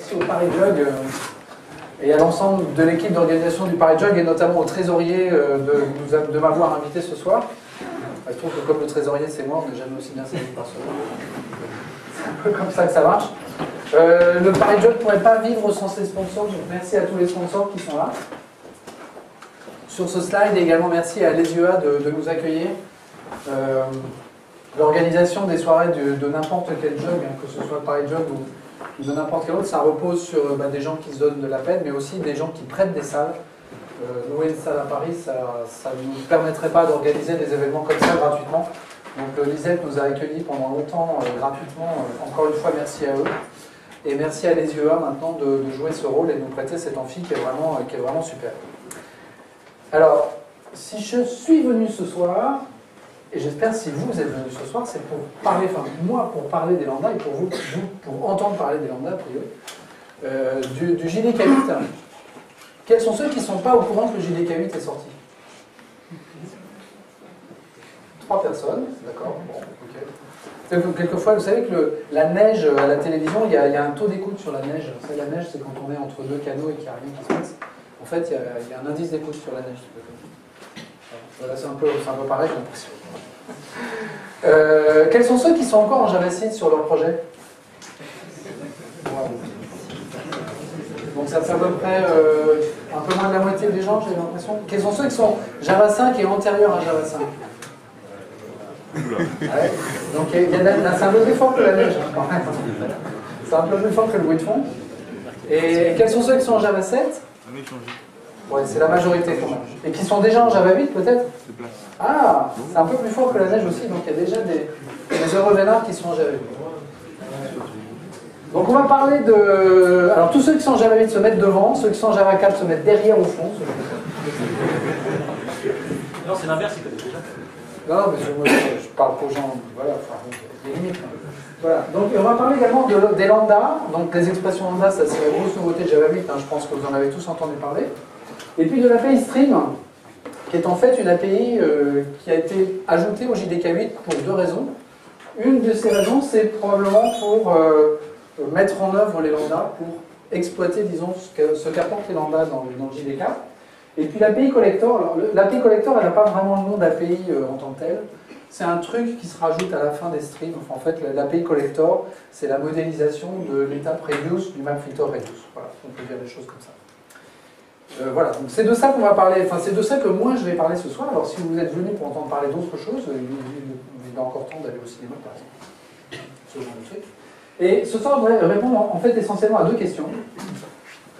ici au Paris JUG et à l'ensemble de l'équipe d'organisation du Paris JUG et notamment au trésorier de m'avoir invité ce soir. Je trouve que comme le trésorier c'est moi, on n'est jamais aussi bien servi par ce soir. C'est un peu comme ça que ça marche. Le Paris JUG ne pourrait pas vivre sans ses sponsors, donc merci à tous les sponsors qui sont là. Sur ce slide, et également merci à l'ESUA de nous accueillir. L'organisation des soirées de n'importe quel JUG, hein, que ce soit Paris JUG ou de n'importe quel autre, ça repose sur des gens qui se donnent de la peine, mais aussi des gens qui prêtent des salles. Louer une salle à Paris, ça ne nous permettrait pas d'organiser des événements comme ça gratuitement. Donc Lisette nous a accueillis pendant longtemps gratuitement. Encore une fois, merci à eux. Et merci à les UEA maintenant de jouer ce rôle et de nous prêter cet amphi qui est vraiment super. Alors, si je suis venu ce soir, et j'espère si vous êtes venus ce soir, c'est pour parler, enfin moi pour parler des lambdas et pour vous, pour entendre parler des lambdas, du JDK8. Quels sont ceux qui ne sont pas au courant que le JDK8 est sorti? 3 personnes, d'accord, bon, ok. Quelquefois, vous savez que la neige à la télévision, il y a un taux d'écoute sur la neige. Vous savez, la neige, c'est quand on est entre deux canaux et qu'il n'y a rien qui se passe. En fait, il y a un indice d'écoute sur la neige. Voilà, c'est un peu pareil, j'ai l'impression. Quels sont ceux qui sont encore en Java 6 sur leur projet? Wow. Donc ça fait à peu près un peu moins de la moitié des gens, j'ai l'impression. Quels sont ceux qui sont Java 5 et antérieurs à Java 5? Ouais. Donc c'est un peu plus fort que la neige, hein, quand même. C'est un peu plus fort que le bruit de fond. Et quels sont ceux qui sont en Java 7? Ouais, c'est la majorité quand même. Et qui sont déjà en Java 8 peut-être? Ah, c'est un peu plus fort que la neige aussi, donc il y a déjà des heureux vénards qui sont en Java 8. Donc on va parler de... Alors tous ceux qui sont en Java 8 se mettent devant, ceux qui sont en Java 4 se mettent derrière au fond. Non, c'est l'inverse, il connaît déjà. Non, mais je parle aux gens, voilà, enfin, il y a des limites. Voilà, donc on va parler également des lambdas, donc les expressions lambda, ça c'est la grosse nouveauté de Java 8, hein, je pense que vous en avez tous entendu parler. Et puis de l'API Stream, qui est en fait une API qui a été ajoutée au JDK8 pour 2 raisons. Une de ces raisons, c'est probablement pour mettre en œuvre les lambdas, pour exploiter, disons, ce qu'apportent les lambdas dans le JDK. Et puis l'API Collector, l'API Collector, elle n'a pas vraiment le nom d'API en tant que telle. C'est un truc qui se rajoute à la fin des streams. Enfin, en fait, l'API Collector, c'est la modélisation de l'étape reduce du mapfilter reduce. Voilà, on peut dire des choses comme ça. Voilà, donc c'est de ça qu'on va parler, enfin c'est de ça que moi je vais parler ce soir. Alors si vous êtes venus pour entendre parler d'autres choses, il a encore temps d'aller au cinéma par exemple. Ce genre de truc. Et ce soir, je voudrais répondre en fait essentiellement à 2 questions.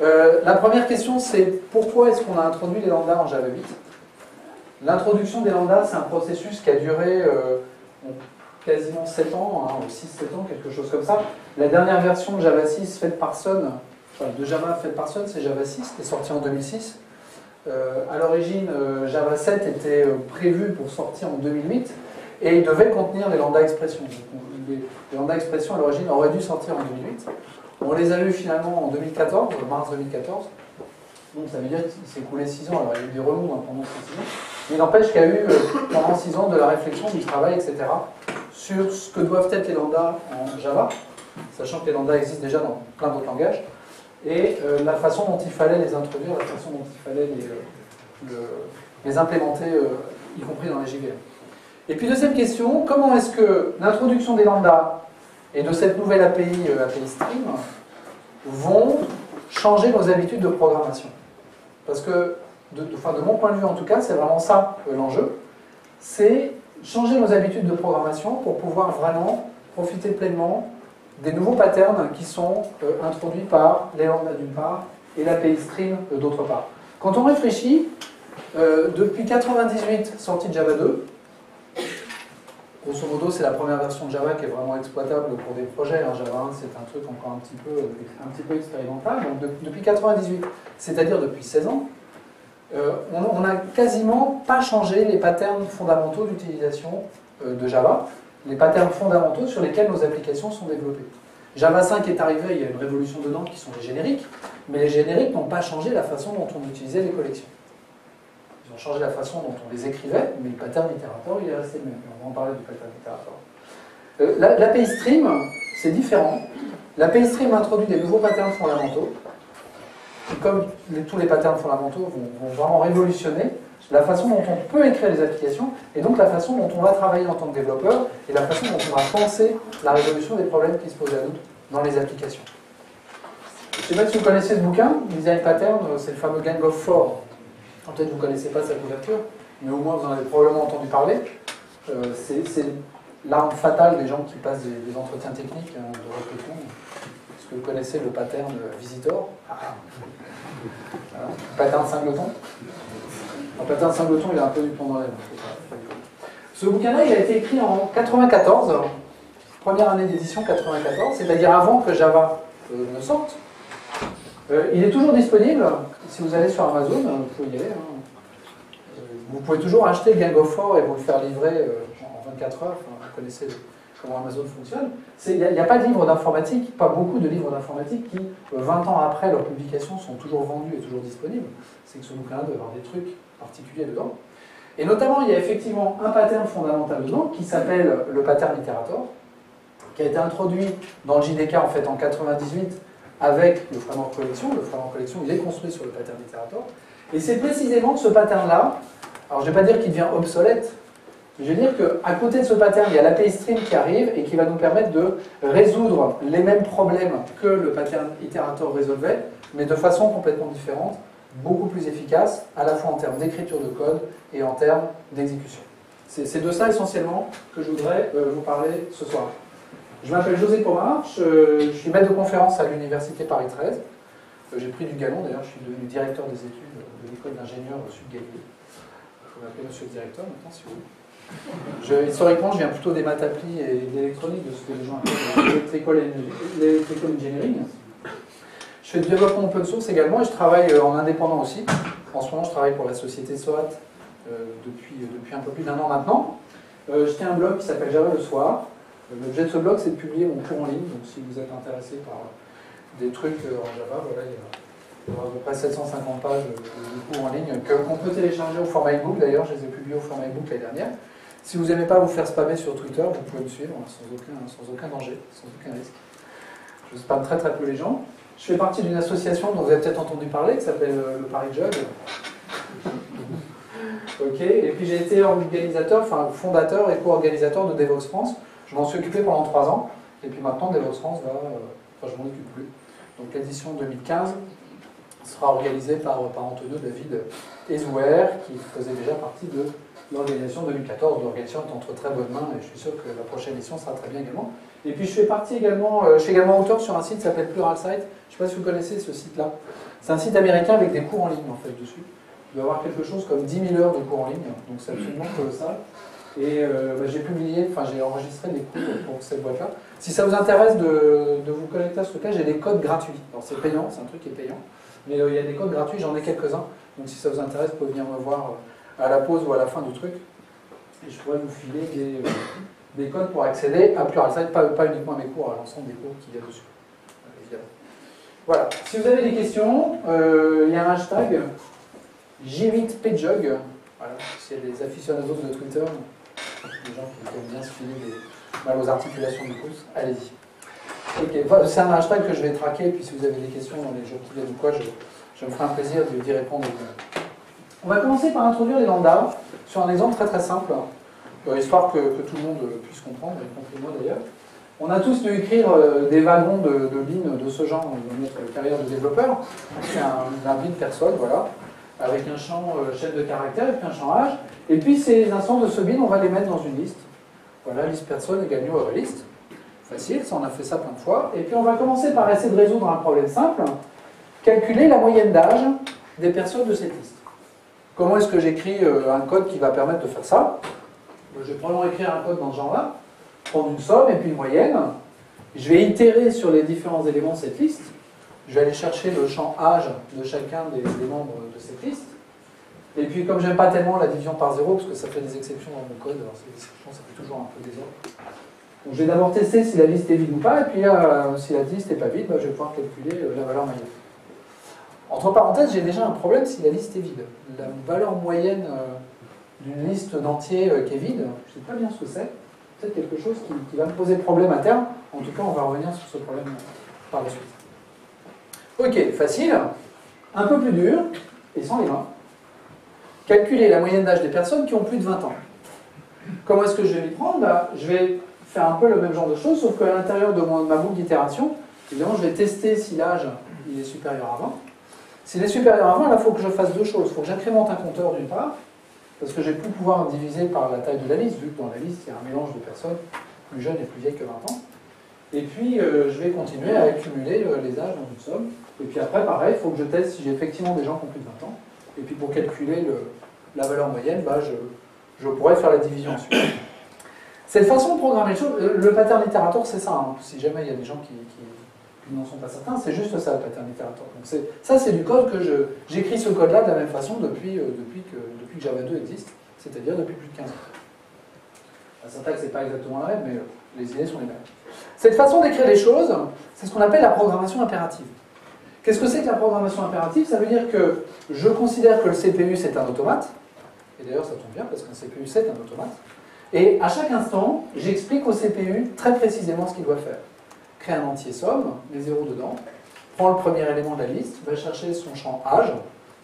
La première question, c'est pourquoi est-ce qu'on a introduit les lambdas en Java 8? L'introduction des lambdas, c'est un processus qui a duré quasiment 7 ans, hein, ou 6-7 ans, quelque chose comme ça. La dernière version de Java 6 faite par Sun, enfin, de Java faite par Sun, c'est Java 6, qui est sortie en 2006. À l'origine, Java 7 était prévu pour sortir en 2008, et il devait contenir les lambda expressions. Les lambda expressions, à l'origine, auraient dû sortir en 2008. On les a eu finalement en 2014, mars 2014. Donc ça veut dire qu'il s'est écoulé 6 ans. Alors il y a eu des remous pendant ces 6 ans. Mais il n'empêche qu'il y a eu pendant 6 ans de la réflexion, du travail, etc. sur ce que doivent être les lambdas en Java, sachant que les lambdas existent déjà dans plein d'autres langages, et la façon dont il fallait les introduire, la façon dont il fallait les implémenter, y compris dans les JVM. Et puis deuxième question, comment est-ce que l'introduction des lambdas et de cette nouvelle API Stream, vont changer nos habitudes de programmation. Parce que, de mon point de vue en tout cas, c'est vraiment ça l'enjeu, c'est changer nos habitudes de programmation pour pouvoir vraiment profiter pleinement des nouveaux patterns qui sont introduits par les lambdas d'une part et l'API Stream d'autre part. Quand on réfléchit, depuis 1998, sortie de Java 2, grosso modo, c'est la première version de Java qui est vraiment exploitable pour des projets. Java 1, c'est un truc encore un petit peu expérimental. Donc depuis 1998, c'est-à-dire depuis 16 ans, on n'a quasiment pas changé les patterns fondamentaux d'utilisation de Java, les patterns fondamentaux sur lesquels nos applications sont développées. Java 5 est arrivé, il y a une révolution dedans qui sont les génériques, mais les génériques n'ont pas changé la façon dont on utilisait les collections. Ils ont changé la façon dont on les écrivait, mais le pattern Iterator, il est resté le même. On va en parler du pattern Iterator. L'API Stream, c'est différent. L'API Stream introduit des nouveaux patterns fondamentaux. Et comme tous les patterns fondamentaux vont vraiment révolutionner la façon dont on peut écrire les applications, et donc la façon dont on va travailler en tant que développeur, et la façon dont on va penser la résolution des problèmes qui se posent à nous dans les applications. Je ne sais pas si vous connaissez ce bouquin, Design Patterns, c'est le fameux Gang of Four. Peut-être que vous ne connaissez pas sa couverture, mais au moins vous en avez probablement entendu parler. C'est l'arme fatale des gens qui passent des entretiens techniques de recrutement. Est-ce que vous connaissez le pattern Visitor? Le pattern Singleton. Le pattern Singleton, il a un peu du plomb dans l'aile. Ce bouquin-là, il a été écrit en 94, première année d'édition 94, c'est-à-dire avant que Java ne sorte. Il est toujours disponible, si vous allez sur Amazon, vous pouvez y aller. Vous pouvez toujours acheter Gang of Four et vous le faire livrer en 24 heures. Enfin, vous connaissez comment Amazon fonctionne. Il n'y a pas de livres d'informatique, pas beaucoup de livres d'informatique qui, 20 ans après leur publication, sont toujours vendus et toujours disponibles. C'est que ce bouquin-là doit avoir des trucs particuliers dedans. Et notamment, il y a effectivement un pattern fondamental dedans qui s'appelle le pattern Iterator, qui a été introduit dans le JDK en fait en 98 avec le framework Collection. Le framework Collection, il est construit sur le pattern Iterator. Et c'est précisément ce pattern-là. Alors, je ne vais pas dire qu'il devient obsolète, mais je vais dire qu'à côté de ce pattern, il y a l'API Stream qui arrive et qui va nous permettre de résoudre les mêmes problèmes que le pattern Iterator résolvait, mais de façon complètement différente, beaucoup plus efficace, à la fois en termes d'écriture de code et en termes d'exécution. C'est de ça essentiellement que je voudrais vous parler ce soir. Je m'appelle José Paumard, je suis maître de conférence à l'université Paris 13. J'ai pris du galon, d'ailleurs je suis devenu directeur des études de l'école d'ingénieurs Sud-Galilée. On m'appelle monsieur le directeur maintenant, si vous voulez. Historiquement, je viens plutôt des maths appli et de l'électronique, de ce que les gens appellent l'électrical engineering. Je fais du développement open source également et je travaille en indépendant aussi. En ce moment, je travaille pour la société SOAT depuis un peu plus d'un an maintenant. Je tiens un blog qui s'appelle Java le Soir. L'objet de ce blog, c'est de publier mon cours en ligne. Donc, si vous êtes intéressé par des trucs en Java, voilà, il y aura à peu près 750 pages de cours en ligne qu'on peut télécharger au format ebook. D'ailleurs, je les ai publiés au format ebook l'année dernière. Si vous n'aimez pas vous faire spammer sur Twitter, vous pouvez me suivre sans aucun danger, sans aucun risque. Je spamme très très peu les gens. Je fais partie d'une association dont vous avez peut-être entendu parler, qui s'appelle le Paris JUG. Okay. Et puis j'ai été organisateur, enfin fondateur et co-organisateur de DevOps France. Je m'en suis occupé pendant 3 ans, et puis maintenant DevOps France va... Enfin, je m'en occupe plus. Donc l'édition 2015 sera organisée par Antoine, David Ezouer, qui faisait déjà partie de l'organisation 2014. L'organisation est entre très bonnes mains, et je suis sûr que la prochaine édition sera très bien également. Et puis je fais partie également... je suis également auteur sur un site qui s'appelle Pluralsight. Je ne sais pas si vous connaissez ce site-là. C'est un site américain avec des cours en ligne, en fait, dessus. Il doit y avoir quelque chose comme 10 000 heures de cours en ligne, donc c'est absolument colossal. Et j'ai publié, enfin j'ai enregistré des cours pour cette boîte-là. Si ça vous intéresse de vous connecter à ce cas, j'ai des codes gratuits. Alors c'est payant, c'est un truc qui est payant, mais il y a des codes gratuits, j'en ai quelques-uns. Donc si ça vous intéresse, vous pouvez venir me voir à la pause ou à la fin du truc. Et je pourrais vous filer des codes pour accéder à Pluralsight, pas uniquement à mes cours, à l'ensemble des cours qu'il y a dessus. Évidemment. Voilà, si vous avez des questions, il y a un hashtag J8PJUG. Voilà, c'est les aficionados de Twitter. Les gens qui aiment bien se filer des mal aux articulations du pouce, allez-y. Okay. C'est un hashtag que je vais traquer, et puis si vous avez des questions dans les jours qui viennent ou quoi, je me ferai un plaisir d'y répondre. On va commencer par introduire les lambdas sur un exemple très très simple, histoire que tout le monde puisse comprendre, y compris moi d'ailleurs. On a tous dû écrire des wagons de lignes de ce genre dans notre carrière de développeur. C'est un bin personne, voilà, avec un champ chaîne de caractères et puis un champ âge. Et puis ces instances de ce bin, on va les mettre dans une liste. Voilà, liste personne égale new array list. Facile, ça on a fait ça plein de fois. Et puis on va commencer par essayer de résoudre un problème simple. Calculer la moyenne d'âge des personnes de cette liste. Comment est-ce que j'écris un code qui va permettre de faire ça? Je vais probablement écrire un code dans ce genre-là. Prendre une somme et puis une moyenne. Je vais itérer sur les différents éléments de cette liste. Je vais aller chercher le champ âge de chacun des membres de cette liste. Et puis, comme j'aime pas tellement la division par 0, parce que ça fait des exceptions dans mon code, alors ces exceptions, ça fait toujours un peu désordre. Donc, je vais d'abord tester si la liste est vide ou pas, et puis si la liste n'est pas vide, bah, je vais pouvoir calculer la valeur moyenne. Entre parenthèses, j'ai déjà un problème si la liste est vide. La valeur moyenne d'une liste d'entiers qui est vide, je ne sais pas bien ce que c'est. Peut-être quelque chose qui va me poser problème à terme. En tout cas, on va revenir sur ce problème par la suite. Ok, facile, un peu plus dur, et sans les mains. Calculer la moyenne d'âge des personnes qui ont plus de 20 ans. Comment est-ce que je vais m'y prendre? Bah, je vais faire un peu le même genre de choses, sauf qu'à l'intérieur de ma boucle d'itération, évidemment, je vais tester si l'âge est supérieur à 20. S'il est supérieur à 20, là, il faut que je fasse deux choses. Il faut que j'incrémente un compteur d'une part, parce que je vais plus pouvoir diviser par la taille de la liste, vu que dans la liste, il y a un mélange de personnes plus jeunes et plus vieilles que 20 ans. Et puis, je vais continuer à accumuler les âges dans une somme. Et puis après, pareil, il faut que je teste si j'ai effectivement des gens qui ont plus de 20 ans. Et puis, pour calculer la valeur moyenne, bah, je pourrais faire la division ensuite. Cette façon de programmer les choses, le pattern itérateur, c'est ça. Hein. Si jamais il y a des gens qui n'en sont pas certains, c'est juste ça, le pattern itérateur. Donc, ça, c'est du code que j'écris ce code-là de la même façon depuis que Java 2 existe, c'est-à-dire depuis plus de 15 ans. La syntaxe n'est pas exactement la même, mais les idées sont les mêmes. Cette façon d'écrire les choses, c'est ce qu'on appelle la programmation impérative. Qu'est-ce que c'est que la programmation impérative? Ça veut dire que je considère que le CPU c'est un automate, et d'ailleurs ça tombe bien parce qu'un CPU c'est un automate, et à chaque instant, j'explique au CPU très précisément ce qu'il doit faire. Crée un entier somme, mets 0 dedans, prends le premier élément de la liste, va chercher son champ âge,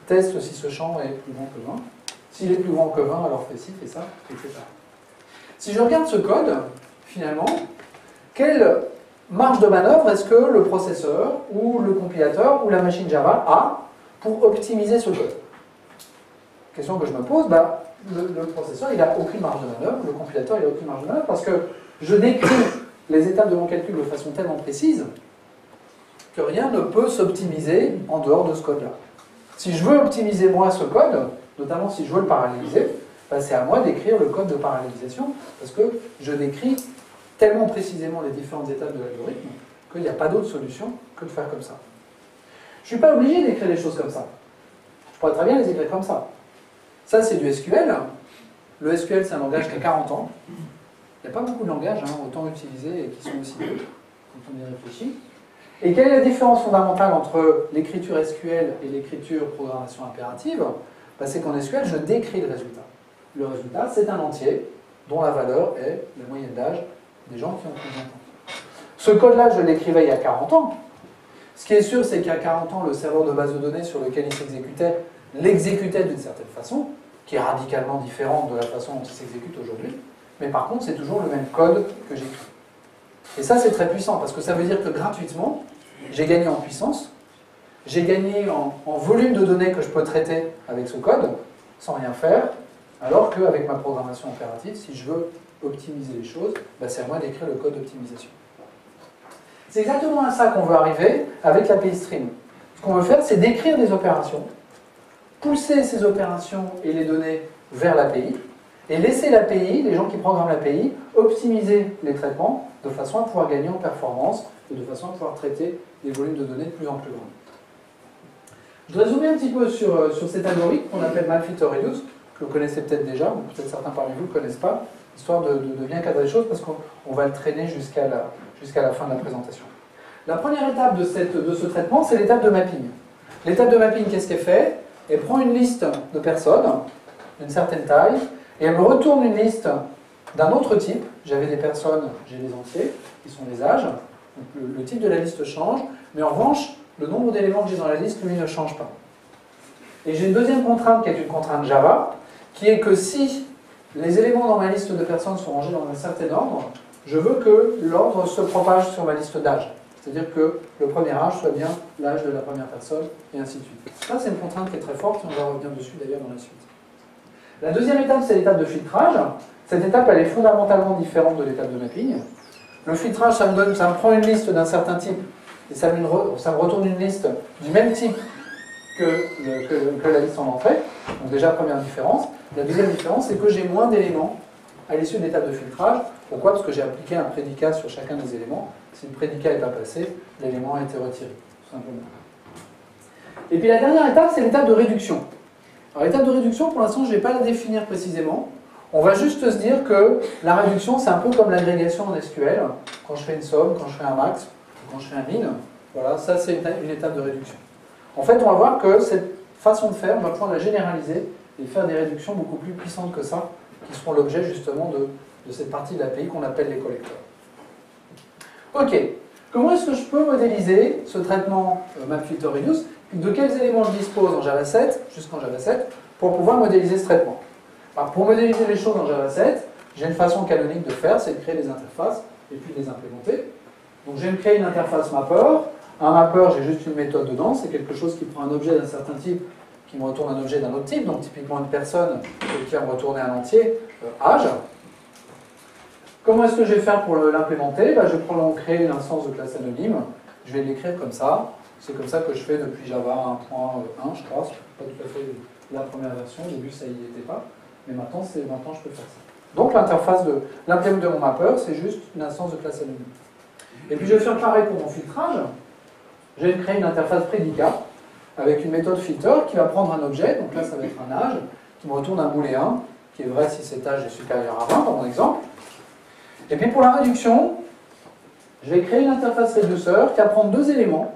teste si ce champ est plus grand que 20, s'il est plus grand que 20, alors fais ci, fais ça, etc. Si je regarde ce code, finalement, quelle marge de manœuvre est-ce que le processeur, ou le compilateur, ou la machine Java a pour optimiser ce code? Question que je me pose, bah, le processeur il n'a aucune marge de manœuvre, le compilateur il n'a aucune marge de manœuvre, parce que je décris les étapes de mon calcul de façon tellement précise que rien ne peut s'optimiser en dehors de ce code-là. Si je veux optimiser moi ce code, notamment si je veux le paralléliser, bah, c'est à moi d'écrire le code de parallélisation, parce que je décris tellement précisément les différentes étapes de l'algorithme qu'il n'y a pas d'autre solution que de faire comme ça. Je ne suis pas obligé d'écrire les choses comme ça. Je pourrais très bien les écrire comme ça. Ça, c'est du SQL. Le SQL, c'est un langage qui a 40 ans. Il n'y a pas beaucoup de langages, hein, autant utilisés et qui sont aussi vieux, quand on y réfléchit. Et quelle est la différence fondamentale entre l'écriture SQL et l'écriture programmation impérative? Bah, c'est qu'en SQL, je décris le résultat. Le résultat, c'est un entier dont la valeur est la moyenne d'âge des gens qui ont plus de 20 ans. Ce code-là, je l'écrivais il y a 40 ans. Ce qui est sûr, c'est qu'à 40 ans, le serveur de base de données sur lequel il s'exécutait, l'exécutait d'une certaine façon, qui est radicalement différente de la façon dont il s'exécute aujourd'hui. Mais par contre, c'est toujours le même code que j'écris. Et ça, c'est très puissant, parce que ça veut dire que gratuitement, j'ai gagné en puissance, j'ai gagné en volume de données que je peux traiter avec ce code, sans rien faire, alors qu'avec ma programmation impérative, si je veux optimiser les choses, bah c'est à moi d'écrire le code d'optimisation. C'est exactement à ça qu'on veut arriver avec l'API Stream. Ce qu'on veut faire, c'est décrire des opérations, pousser ces opérations et les données vers l'API, et laisser l'API, les gens qui programment l'API, optimiser les traitements de façon à pouvoir gagner en performance et de façon à pouvoir traiter des volumes de données de plus en plus grands. Je voudrais zoomer un petit peu sur cet algorithme qu'on appelle Malfit or Reduce, que vous connaissez peut-être déjà, ou peut-être certains parmi vous ne le connaissent pas, histoire de bien cadrer les choses, parce qu'on va le traîner jusqu'à la fin de la présentation. La première étape de ce traitement, c'est l'étape de mapping. L'étape de mapping, qu'est-ce qu'elle fait? Elle prend une liste de personnes d'une certaine taille, et elle me retourne une liste d'un autre type. J'avais des personnes, j'ai les entiers, qui sont les âges. Donc le type de la liste change, mais en revanche, le nombre d'éléments que j'ai dans la liste, lui, ne change pas. Et j'ai une deuxième contrainte, qui est une contrainte Java, qui est que si les éléments dans ma liste de personnes sont rangés dans un certain ordre, je veux que l'ordre se propage sur ma liste d'âge. C'est-à-dire que le premier âge soit bien l'âge de la première personne, et ainsi de suite. Ça, c'est une contrainte qui est très forte, et on va revenir dessus d'ailleurs dans la suite. La deuxième étape, c'est l'étape de filtrage. Cette étape, elle est fondamentalement différente de l'étape de mapping. Le filtrage, ça me prend une liste d'un certain type, et ça me retourne une liste du même type que la liste en entrée. Donc déjà, première différence. La deuxième différence, c'est que j'ai moins d'éléments à l'issue de l'étape de filtrage. Pourquoi? Parce que j'ai appliqué un prédicat sur chacun des éléments. Si le prédicat n'est pas passé, l'élément a été retiré, tout simplement. Et puis la dernière étape, c'est l'étape de réduction. Alors l'étape de réduction, pour l'instant, je ne vais pas la définir précisément. On va juste se dire que la réduction, c'est un peu comme l'agrégation en SQL. Quand je fais une somme, quand je fais un max, quand je fais un min, voilà, ça c'est une étape de réduction. En fait, on va voir que cette façon de faire, on va pouvoir la généraliser et faire des réductions beaucoup plus puissantes que ça, qui seront l'objet justement de cette partie de l'API qu'on appelle les collecteurs. Ok, Comment est-ce que je peux modéliser ce traitement MapFilter-Reduce? De quels éléments je dispose en Java 7, jusqu'en Java 7, pour pouvoir modéliser ce traitement? Alors, pour modéliser les choses en Java 7, j'ai une façon canonique de faire, c'est de créer des interfaces et puis de les implémenter. Donc je vais me créer une interface mapper. Un mapper, j'ai juste une méthode dedans, c'est quelque chose qui prend un objet d'un certain type, qui me retourne un objet d'un autre type, donc typiquement une personne qui va me retourner un entier, âge. Comment est-ce que je vais faire pour l'implémenter? Je vais créer une instance de classe anonyme, je vais l'écrire comme ça, c'est comme ça que je fais depuis Java 1.1, je crois, c'est pas tout à fait la première version, au début ça n'y était pas, mais maintenant je peux faire ça. Donc l'interface de l'implément de mon mapper, c'est juste une instance de classe anonyme. Et puis je vais faire pareil pour mon filtrage, je vais créer une interface prédicat, avec une méthode filter qui va prendre un objet, donc là ça va être un âge, qui me retourne un booléen, qui est vrai si cet âge est supérieur à 20 dans mon exemple. Et puis pour la réduction, je vais créer une interface reducer qui va prendre deux éléments,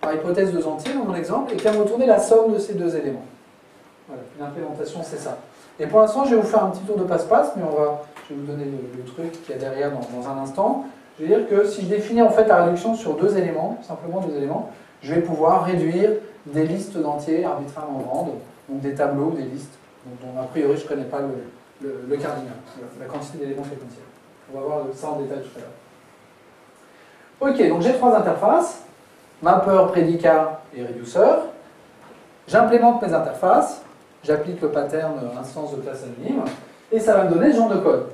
par hypothèse deux entiers dans mon exemple, et qui va me retourner la somme de ces deux éléments. Voilà, l'implémentation c'est ça. Et pour l'instant je vais vous faire un petit tour de passe-passe, mais je vais vous donner le truc qu'il y a derrière dans un instant. Je vais dire que si je définis en fait la réduction sur deux éléments, simplement deux éléments, je vais pouvoir réduire des listes d'entiers arbitrairement grandes, donc des tableaux, des listes, dont a priori je ne connais pas le cardinal, la quantité d'éléments séquentiels. On va voir ça en détail tout à l'heure. Ok, donc j'ai trois interfaces, mapper, prédicat et reducer. J'implémente mes interfaces, j'applique le pattern instance de classe anonyme, et ça va me donner ce genre de code.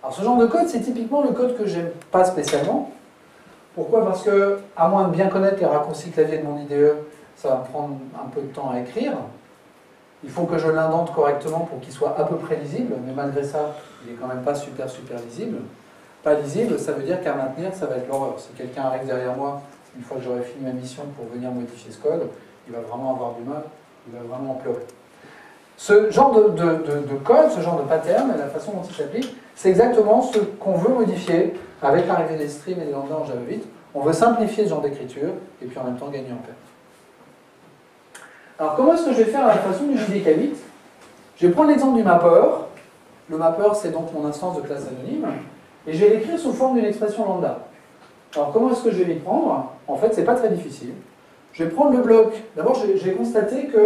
Alors ce genre de code, c'est typiquement le code que j'aime pas spécialement. Pourquoi? Parce que, à moins de bien connaître les raccourcis clavier de mon IDE, ça va me prendre un peu de temps à écrire. Il faut que je l'indente correctement pour qu'il soit à peu près lisible, mais malgré ça, il n'est quand même pas super lisible. Pas lisible, ça veut dire qu'à maintenir, ça va être l'horreur. Si quelqu'un arrive derrière moi, une fois que j'aurai fini ma mission pour venir modifier ce code, il va vraiment avoir du mal, il va vraiment en pleurer. Ce genre de code, ce genre de pattern, la façon dont il s'applique, c'est exactement ce qu'on veut modifier avec l'arrivée des streams et des lambda en Java 8. On veut simplifier ce genre d'écriture et puis en même temps gagner en perte. Alors comment est-ce que je vais faire à la façon du JDK8? Je vais prendre l'exemple du mapper. Le mapper, c'est donc mon instance de classe anonyme. Et je vais l'écrire sous forme d'une expression lambda. Alors comment est-ce que je vais l'y prendre? En fait, c'est pas très difficile. Je vais prendre le bloc. D'abord, j'ai constaté que...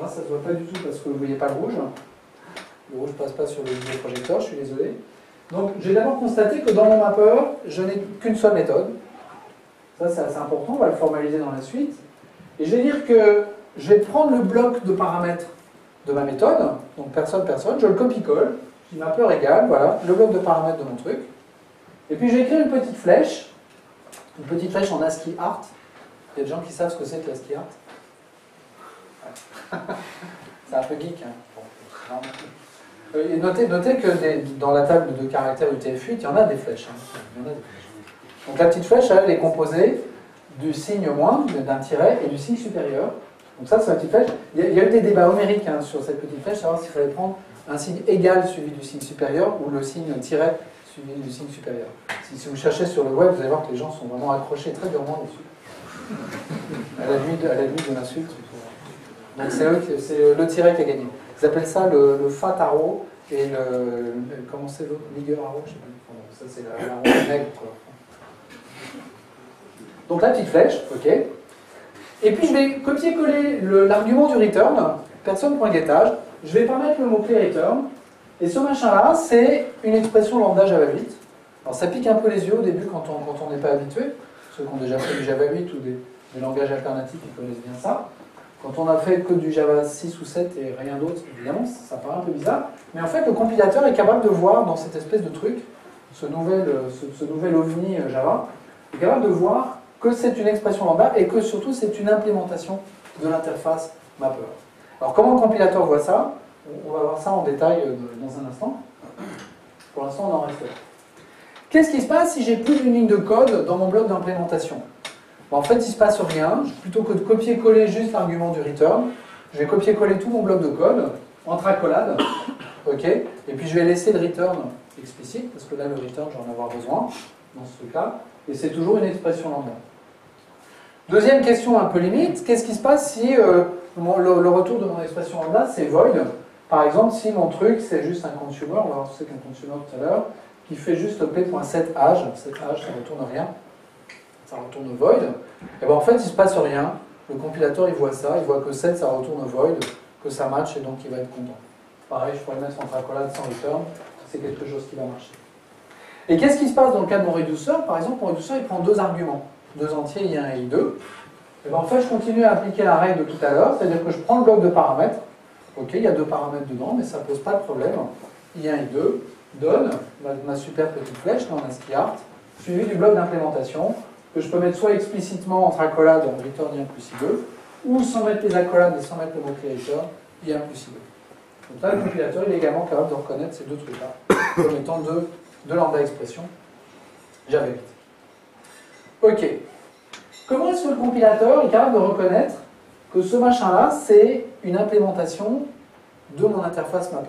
Là, ça ne se voit pas du tout parce que vous ne voyez pas le rouge. Le rouge ne passe pas sur le vidéoprojecteur, je suis désolé. Donc, j'ai d'abord constaté que dans mon mapper, je n'ai qu'une seule méthode. Ça, c'est assez important, on va le formaliser dans la suite. Et je vais dire que je vais prendre le bloc de paramètres de ma méthode, donc personne, personne, je le copie-colle, je dis mapper égale, voilà, le bloc de paramètres de mon truc. Et puis, je vais écrire une petite flèche en ASCII art. Il y a des gens qui savent ce que c'est que l'ASCII art. C'est un peu geek. Hein. Et notez que dans la table de caractères UTF-8, il y en a des flèches. Hein. Il y en a des flèches. Donc la petite flèche, elle est composée du signe moindre, d'un tiret, et du signe supérieur. Donc ça, c'est la petite flèche. Il y a eu des débats homériques hein, sur cette petite flèche, savoir s'il fallait prendre un signe égal suivi du signe supérieur ou le signe tiret suivi du signe supérieur. Si vous cherchez sur le web, vous allez voir que les gens sont vraiment accrochés très durement dessus. À la nuit de l'insulte. Donc c'est le tiret qui a gagné. Ils appellent ça le fat arrow et le... Comment c'est l'autre? Nigger arrow, je ne sais pas. Ça c'est l'arrow nègre. Donc la petite flèche, ok. Et puis je vais copier-coller l'argument du return, personne.getAge. Je vais pas mettre le mot-clé return. Et ce machin-là, c'est une expression lambda Java 8. Alors ça pique un peu les yeux au début quand on n'est pas habitué. Ceux qui ont déjà fait du Java 8 ou des langages alternatifs, ils connaissent bien ça. Quand on a fait que du Java 6 ou 7 et rien d'autre, évidemment, ça paraît un peu bizarre. Mais en fait, le compilateur est capable de voir dans cette espèce de truc, ce nouvel ovni Java, est capable de voir que c'est une expression lambda et que surtout c'est une implémentation de l'interface mapper. Alors comment le compilateur voit ça? On va voir ça en détail dans un instant. Pour l'instant, on en reste là. Qu'est-ce qui se passe si j'ai plus d'une ligne de code dans mon bloc d'implémentation? En fait, il ne se passe rien. Plutôt que de copier-coller juste l'argument du return, je vais copier-coller tout mon bloc de code en tracolade. Okay. Et puis, je vais laisser le return explicite, parce que là, le return, je vais en avoir besoin, dans ce cas. Et c'est toujours une expression lambda. Deuxième question un peu limite. Qu'est-ce qui se passe si le retour de mon expression lambda, c'est void? Par exemple, si mon truc, c'est juste un consumer, on va voir ce que c'est qu'un consumer tout à l'heure, qui fait juste p.setAge, setAge ça ne retourne rien, ça retourne void, et bien en fait il ne se passe rien, le compilateur il voit ça, il voit que set ça retourne void, que ça match et donc il va être content. Pareil, je pourrais mettre sans accolade, sans return, c'est quelque chose qui va marcher. Et qu'est-ce qui se passe dans le cas de mon reducer? Par exemple, mon reducer il prend deux arguments, deux entiers i1 et i2, et bien en fait je continue à appliquer la règle de tout à l'heure, c'est-à-dire que je prends le bloc de paramètres, ok, il y a deux paramètres dedans, mais ça ne pose pas de problème, i1 et i2, donne ma super petite flèche, dans un skiart, suivi du bloc d'implémentation, que je peux mettre soit explicitement entre accolades, en return i1 plus i2, ou sans mettre les accolades et sans mettre le mot créateur, i1 plus i2. Donc là, le compilateur, il est également capable de reconnaître ces deux trucs-là, comme étant deux lambda expressions Java 8. Ok. Comment est-ce que le compilateur est capable de reconnaître que ce machin-là, c'est une implémentation de mon interface mapper?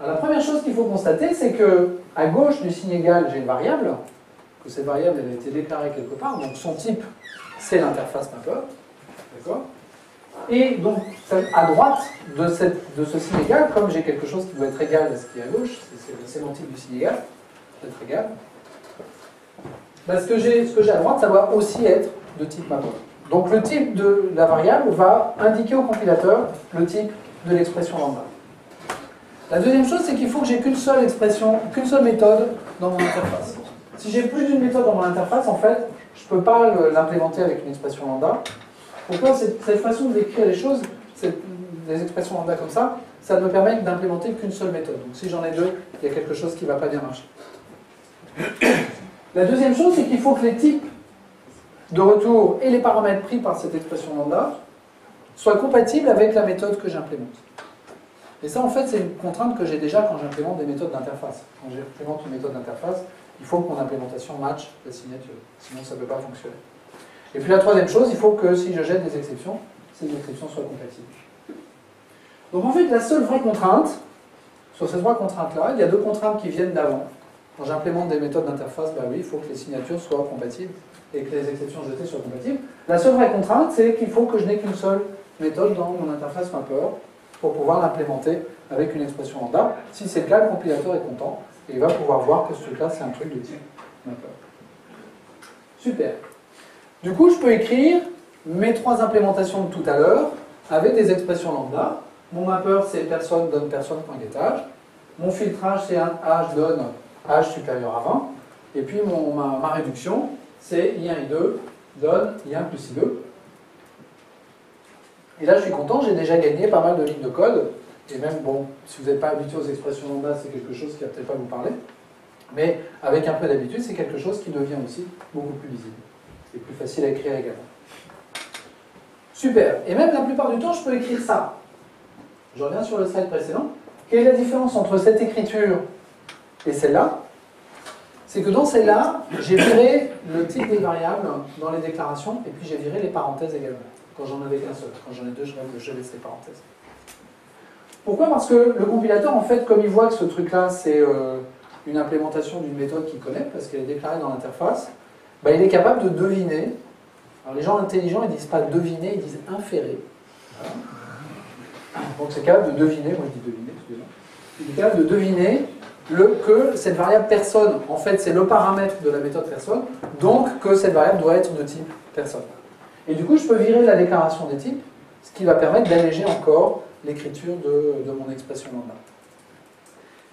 Alors, la première chose qu'il faut constater, c'est que à gauche du signe égal, j'ai une variable, que cette variable elle a été déclarée quelque part, donc son type, c'est l'interface mapper. D'accord? Et donc, à droite de ce signe égal, comme j'ai quelque chose qui doit être égal à ce qui est à gauche, c'est la sémantique du signe égal, d'être égal, ben, ce que j'ai à droite, ça doit aussi être de type mapper. Donc le type de la variable va indiquer au compilateur le type de l'expression lambda. La deuxième chose, c'est qu'il faut que j'ai qu'une seule expression, qu'une seule méthode dans mon interface. Si j'ai plus d'une méthode dans mon interface, en fait, je ne peux pas l'implémenter avec une expression lambda. Pourquoi cette façon d'écrire les choses, des expressions lambda comme ça ne me permet d'implémenter qu'une seule méthode. Donc si j'en ai deux, il y a quelque chose qui ne va pas bien marcher. La deuxième chose, c'est qu'il faut que les types de retour et les paramètres pris par cette expression lambda soient compatibles avec la méthode que j'implémente. Et ça, en fait, c'est une contrainte que j'ai déjà quand j'implémente des méthodes d'interface. Quand j'implémente une méthode d'interface, il faut que mon implémentation matche la signature. Sinon, ça ne peut pas fonctionner. Et puis la troisième chose, il faut que si je jette des exceptions, ces exceptions soient compatibles. Donc en fait, la seule vraie contrainte, sur ces trois contraintes-là, il y a deux contraintes qui viennent d'avant. Quand j'implémente des méthodes d'interface, bah oui, il faut que les signatures soient compatibles et que les exceptions jetées soient compatibles. La seule vraie contrainte, c'est qu'il faut que je n'ai qu'une seule méthode dans mon interface mapper, pour pouvoir l'implémenter avec une expression lambda. Si c'est le cas, le compilateur est content et il va pouvoir voir que ce truc-là, c'est un truc de type mapper. Super. Du coup, je peux écrire mes trois implémentations de tout à l'heure avec des expressions lambda. Mon mapper, c'est personne donne personne point getAge. Mon filtrage, c'est un age donne age supérieur à 20. Et puis ma réduction, c'est i1 i2 donne i1 plus i2. Et là, je suis content, j'ai déjà gagné pas mal de lignes de code. Et même, bon, si vous n'êtes pas habitué aux expressions lambda, c'est quelque chose qui ne va peut-être pas vous parler. Mais avec un peu d'habitude, c'est quelque chose qui devient aussi beaucoup plus lisible. Et plus facile à écrire également. Super. Et même la plupart du temps, je peux écrire ça. Je reviens sur le slide précédent. Quelle est la différence entre cette écriture et celle-là? C'est que dans celle-là, j'ai viré le type des variables dans les déclarations et puis j'ai viré les parenthèses également. Quand j'en avais qu'un seul. Quand j'en ai deux, je laisse les parenthèses. Pourquoi? Parce que le compilateur, en fait, comme il voit que ce truc-là, c'est une implémentation d'une méthode qu'il connaît, parce qu'elle est déclarée dans l'interface, bah, il est capable de deviner. Alors les gens intelligents, ils ne disent pas deviner, ils disent inférer. Voilà. Donc c'est capable de deviner, moi je dis deviner, excusez-moi. Il est capable de deviner que cette variable personne, en fait, c'est le paramètre de la méthode personne, donc que cette variable doit être de type personne. Et du coup, je peux virer la déclaration des types, ce qui va permettre d'alléger encore l'écriture de mon expression lambda.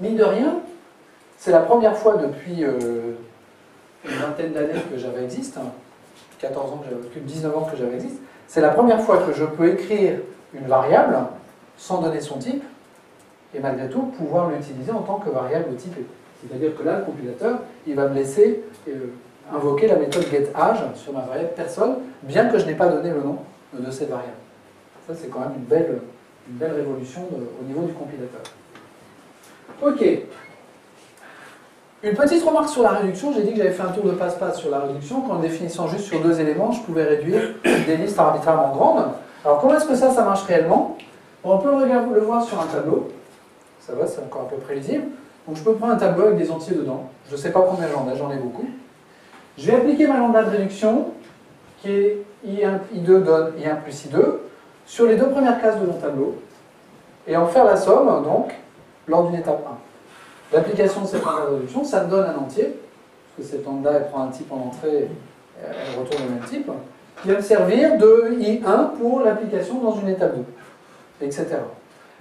Mine de rien, c'est la première fois depuis une vingtaine d'années que Java existe, 14 ans que Java existe, 19 ans que Java existe, c'est la première fois que je peux écrire une variable sans donner son type, et malgré tout pouvoir l'utiliser en tant que variable typée. C'est-à-dire que là, le compilateur, il va me laisser invoquer la méthode getAge sur ma variable personne, bien que je n'ai pas donné le nom de cette variable. Ça, c'est quand même une belle révolution au niveau du compilateur. Ok. Une petite remarque sur la réduction. J'ai dit que j'avais fait un tour de passe-passe sur la réduction, qu'en définissant juste sur deux éléments, je pouvais réduire des listes arbitrairement grandes. Alors, comment est-ce que ça marche réellement? On peut le voir sur un tableau. Ça va, c'est encore à peu près lisible. Donc, je peux prendre un tableau avec des entiers dedans. Je ne sais pas combien j'en ai, j'en ai beaucoup. Je vais appliquer ma lambda de réduction, qui est i1, i2 donne i1 plus i2, sur les deux premières cases de mon tableau, et en faire la somme, donc, lors d'une étape 1. L'application de cette lambda de réduction, ça me donne un entier, parce que cette lambda, elle prend un type en entrée, elle retourne le même type, qui va me servir de I1 pour l'application dans une étape 2, etc.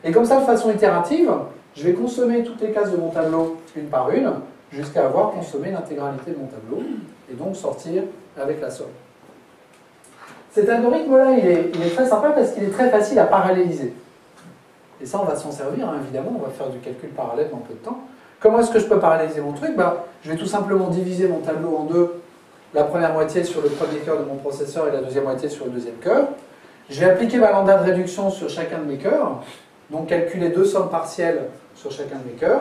Et comme ça, de façon itérative, je vais consommer toutes les cases de mon tableau, une par une, jusqu'à avoir consommé l'intégralité de mon tableau, et donc sortir avec la somme. Cet algorithme-là, il est très sympa parce qu'il est très facile à paralléliser. Et ça, on va s'en servir, hein, évidemment, on va faire du calcul parallèle dans peu de temps. Comment est-ce que je peux paralléliser mon truc? Je vais tout simplement diviser mon tableau en deux, la première moitié sur le premier cœur de mon processeur et la deuxième moitié sur le deuxième cœur. Je vais appliquer ma lambda de réduction sur chacun de mes cœurs, donc calculer deux sommes partielles sur chacun de mes cœurs.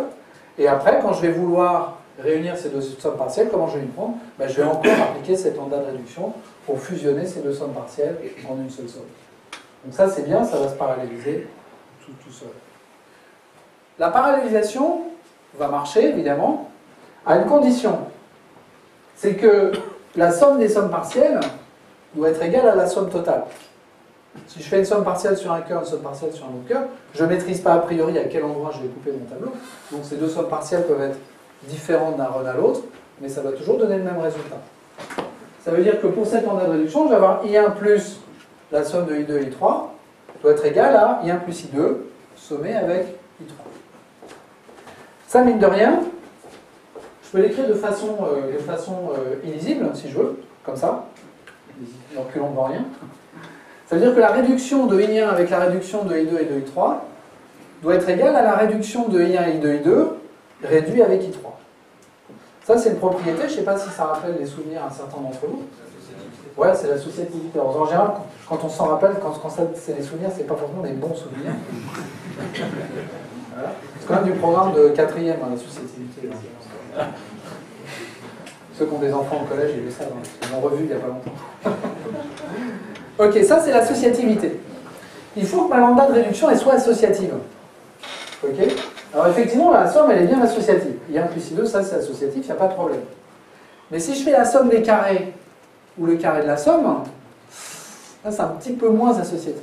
Et après, quand je vais vouloir réunir ces deux sommes partielles, comment je vais les prendre? Je vais encore appliquer cette lambda de réduction pour fusionner ces deux sommes partielles en une seule somme. Donc ça, c'est bien, ça va se paralléliser tout seul. La parallélisation va marcher, évidemment, à une condition. C'est que la somme des sommes partielles doit être égale à la somme totale. Si je fais une somme partielle sur un cœur, une somme partielle sur un autre cœur, je ne maîtrise pas a priori à quel endroit je vais couper mon tableau. Donc ces deux sommes partielles peuvent être différentes d'un run à l'autre, mais ça va toujours donner le même résultat. Ça veut dire que pour cette lambda de réduction, je vais avoir I1 plus la somme de I2 et I3 doit être égale à I1 plus I2 sommé avec I3. Ça, mine de rien, je peux l'écrire de façon illisible, si je veux, comme ça, en reculant devant rien. Ça veut dire que la réduction de I1 avec la réduction de I2 et de I3 doit être égale à la réduction de I1 et I2 réduit avec I3. Ça, c'est une propriété, je ne sais pas si ça rappelle les souvenirs à certains d'entre vous. Ouais, c'est la sociétalité. En général, quand on s'en rappelle, quand c'est des souvenirs, c'est pas forcément des bons souvenirs. Voilà. C'est quand même du programme de 4e, hein, la sociétalité. Là. Ceux qui ont des enfants au collège, j'ai vu ça dans mon revue il n'y a pas longtemps. Ok, ça c'est l'associativité. Il faut que ma lambda de réduction elle soit associative. Ok. Alors effectivement, la somme elle est bien associative. I1 plus I2, ça c'est associatif, il n'y a pas de problème. Mais si je fais la somme des carrés ou le carré de la somme, là c'est un petit peu moins associatif.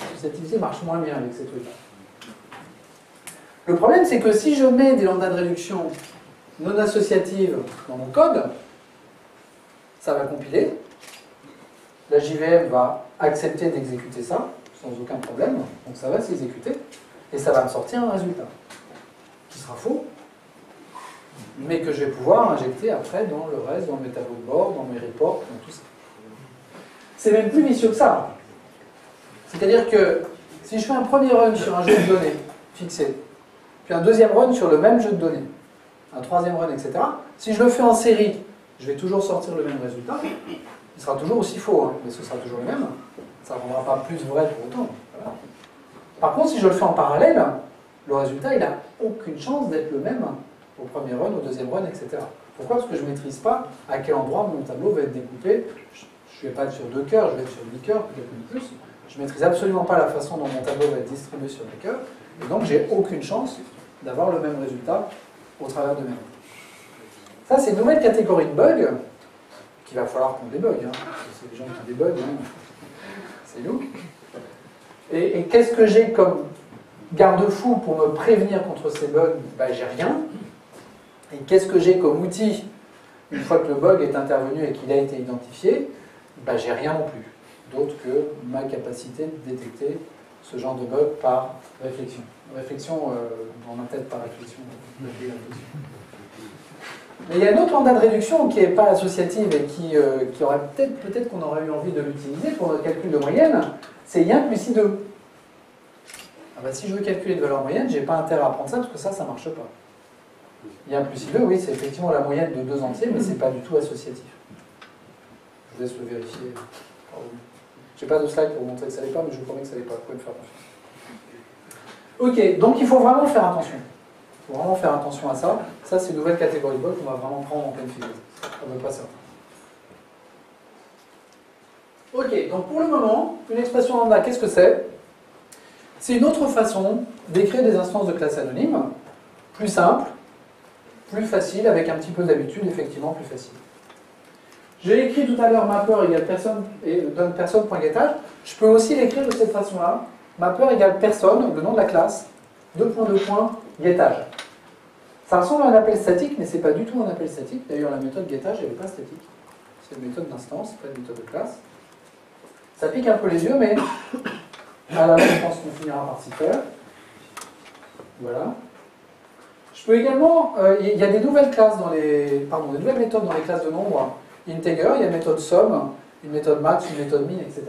L'associativité marche moins bien avec ces trucs-là. Le problème c'est que si je mets des lambdas de réduction non associatives dans mon code, ça va compiler. La JVM va accepter d'exécuter ça, sans aucun problème, donc ça va s'exécuter, et ça va me sortir un résultat, qui sera faux, mais que je vais pouvoir injecter après dans le reste, dans mes tableaux de bord, dans mes reports, dans tout ça. C'est même plus vicieux que ça. C'est-à-dire que si je fais un premier run sur un jeu de données fixé, puis un deuxième run sur le même jeu de données, un troisième run, etc., si je le fais en série, je vais toujours sortir le même résultat. Il sera toujours aussi faux, hein, mais ce sera toujours le même. Ça ne rendra pas plus vrai pour autant. Voilà. Par contre, si je le fais en parallèle, le résultat, il n'a aucune chance d'être le même au premier run, au deuxième run, etc. Pourquoi? Parce que je ne maîtrise pas à quel endroit mon tableau va être découpé. Je ne vais pas être sur 2 cœurs, je vais être sur 8 cœurs, peut-être plus. Je ne maîtrise absolument pas la façon dont mon tableau va être distribué sur les cœurs. Et donc, j'ai aucune chance d'avoir le même résultat au travers de mes runs. Ça, c'est une nouvelle catégorie de bugs. Il va falloir qu'on débug, hein. C'est les gens qui débugent, hein. C'est nous. Et qu'est-ce que j'ai comme garde-fou pour me prévenir contre ces bugs? J'ai rien. Et qu'est-ce que j'ai comme outil une fois que le bug est intervenu et qu'il a été identifié? J'ai rien non plus, d'autre que ma capacité de détecter ce genre de bug par réflexion. Réflexion dans ma tête par réflexion. Mais il y a une autre lambda de réduction qui n'est pas associative et qui aurait peut-être qu'on aurait eu envie de l'utiliser pour notre calcul de moyenne, c'est I1 plus I2. Si je veux calculer de valeur moyenne, je n'ai pas intérêt à prendre ça parce que ça ne marche pas. I1 plus I2, oui, c'est effectivement la moyenne de deux entiers, mais ce n'est pas du tout associatif. Je vous laisse le vérifier. Je n'ai pas de slide pour vous montrer que ça n'est pas, mais je vous promets que ça n'est pas. Vous pouvez me faire confiance. Ok, donc il faut vraiment faire attention. Il faut vraiment faire attention à ça. Ça, c'est une nouvelle catégorie de bug qu'on va vraiment prendre en pleine figure. On ne veut pas ça. Ok, donc pour le moment, une expression lambda, qu'est-ce que c'est? C'est une autre façon d'écrire des instances de classe anonyme, plus simple, plus facile, avec un petit peu d'habitude, effectivement, plus facile. J'ai écrit tout à l'heure mapper égale personne et donne personne.getAge. Je peux aussi l'écrire de cette façon-là. Mapper égale personne, le nom de la classe, 2.2.getAge. Ça ressemble à un appel statique, mais ce n'est pas du tout un appel statique. D'ailleurs, la méthode guettage, elle n'est pas statique. C'est une méthode d'instance, pas une méthode de classe. Ça pique un peu les yeux, mais à la fin, je pense qu'on finira par s'y faire. Voilà. Je peux également... il y a des nouvelles classes dans les... Pardon, des nouvelles méthodes dans les classes de nombres. Integer, il y a une méthode somme, une méthode max, une méthode min, etc.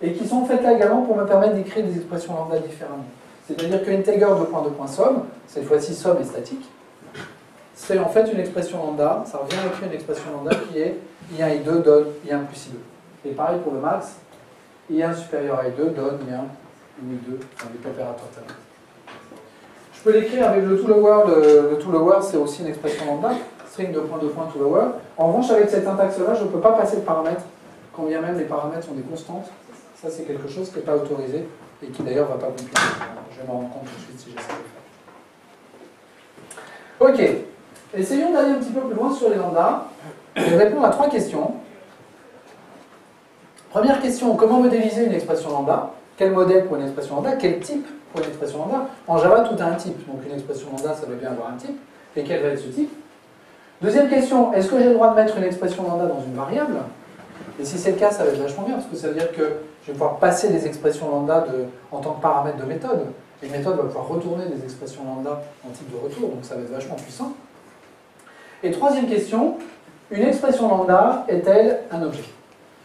Et qui sont faites là également pour me permettre d'écrire des expressions lambda différemment. C'est-à-dire que integer .2.2.somme, cette fois-ci somme est statique, c'est en fait une expression lambda, ça revient à écrire une expression lambda qui est i1, i2 donne i1 plus i2. Et pareil pour le max, i1 supérieur à i2 donne i1 ou i2 avec opérateur terme. Je peux l'écrire avec le toLower, le toLower c'est aussi une expression lambda, string 2.2.toLower. En revanche, avec cette syntaxe-là, je ne peux pas passer de paramètres, quand bien même les paramètres sont des constantes. Ça, c'est quelque chose qui n'est pas autorisé et qui d'ailleurs ne va pas compliquer. Je vais m'en rendre compte tout de suite si j'essaie de le faire. Ok, essayons d'aller un petit peu plus loin sur les lambdas et répondre à trois questions. Première question, comment modéliser une expression lambda? Quel modèle pour une expression lambda? Quel type pour une expression lambda? En Java, tout a un type, donc une expression lambda, ça doit bien avoir un type. Et quel va être ce type? Deuxième question, est-ce que j'ai le droit de mettre une expression lambda dans une variable? Et si c'est le cas, ça va être vachement bien, parce que ça veut dire que je vais pouvoir passer des expressions lambda en tant que paramètre de méthode. Et la méthode va pouvoir retourner des expressions lambda en type de retour, donc ça va être vachement puissant. Et troisième question, une expression lambda est-elle un objet?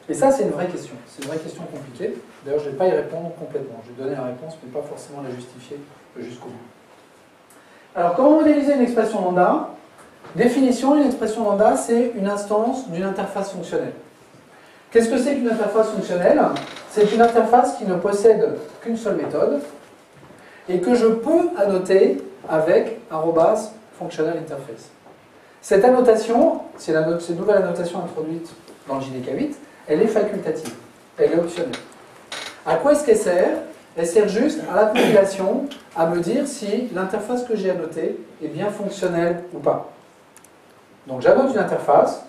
Et ça, c'est une vraie question. C'est une vraie question compliquée. D'ailleurs, je ne vais pas y répondre complètement. Je vais donner la réponse, mais pas forcément la justifier jusqu'au bout. Alors, comment modéliser une expression lambda? Définition, une expression lambda, c'est une instance d'une interface fonctionnelle. Qu'est-ce que c'est qu'une interface fonctionnelle? C'est une interface qui ne possède qu'une seule méthode et que je peux annoter avec @functionalinterface. Cette annotation, c'est la nouvelle annotation introduite dans le JDK8, elle est facultative, elle est optionnelle. À quoi est-ce qu'elle sert? Elle sert juste à la compilation, à me dire si l'interface que j'ai annotée est bien fonctionnelle ou pas. Donc j'annote une interface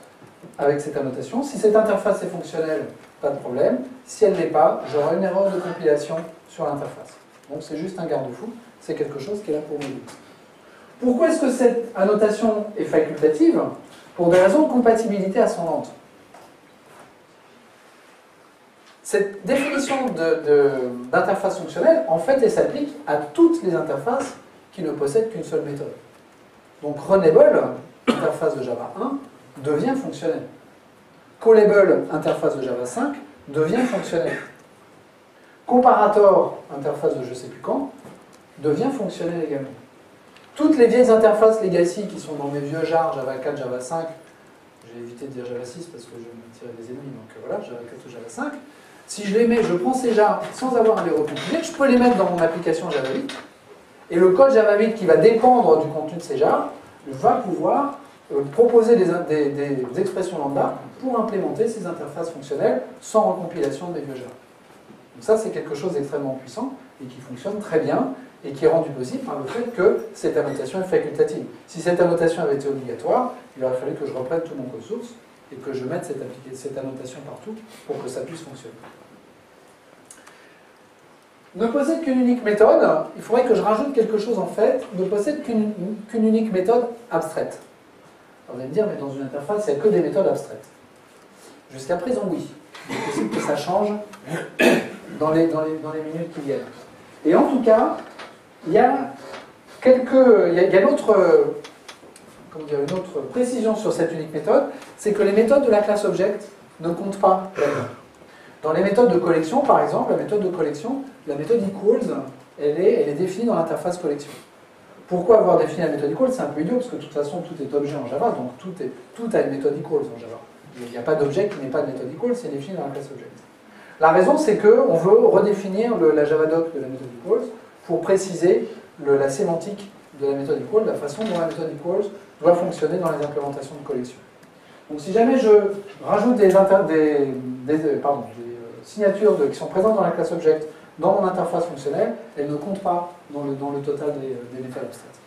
avec cette annotation. Si cette interface est fonctionnelle, pas de problème. Si elle ne l'est pas, j'aurai une erreur de compilation sur l'interface. Donc c'est juste un garde-fou, c'est quelque chose qui est là pour nous. Pourquoi est-ce que cette annotation est facultative? Pour des raisons de compatibilité ascendante. Cette définition d'interface fonctionnelle, en fait, elle s'applique à toutes les interfaces qui ne possèdent qu'une seule méthode. Donc Runable, interface de Java 1, devient fonctionnel. Callable, interface de Java 5, devient fonctionnel. Comparator, interface de je ne sais plus quand, devient fonctionnel également. Toutes les vieilles interfaces legacy qui sont dans mes vieux jars, Java 4, Java 5, j'ai évité de dire Java 6 parce que je me tirais des ennemis, donc voilà, Java 4 ou Java 5, si je les mets, je prends ces jars sans avoir à les recompiler, je peux les mettre dans mon application Java 8, et le code Java 8 qui va dépendre du contenu de ces jars va pouvoir proposer des expressions lambda pour implémenter ces interfaces fonctionnelles sans recompilation des vieux jars. Donc ça, c'est quelque chose d'extrêmement puissant et qui fonctionne très bien et qui est rendu possible par le fait que cette annotation est facultative. Si cette annotation avait été obligatoire, il aurait fallu que je reprenne tout mon code source et que je mette cette annotation partout pour que ça puisse fonctionner. Ne possède qu'une unique méthode, il faudrait que je rajoute quelque chose en fait, ne possède qu'une unique méthode abstraite. Vous allez me dire, mais dans une interface, il n'y a que des méthodes abstraites. Jusqu'à présent, oui. Il est possible que ça change dans les minutes qui viennent. Et en tout cas, il y a une autre précision sur cette unique méthode, c'est que les méthodes de la classe Object ne comptent pas. Dans les méthodes de collection, par exemple, la méthode equals, elle est définie dans l'interface collection. Pourquoi avoir défini la méthode equals? C'est un peu idiot, parce que de toute façon, tout est objet en Java, donc tout a une méthode equals en Java. Il n'y a pas d'objet qui n'est pas de méthode equals, c'est défini dans la classe object. La raison, c'est qu'on veut redéfinir la javadoc de la méthode equals pour préciser la sémantique de la méthode equals, la façon dont la méthode equals doit fonctionner dans les implémentations de collection. Donc si jamais je rajoute des signatures qui sont présentes dans la classe object, dans mon interface fonctionnelle, elle ne compte pas dans le total des méthodes abstraites.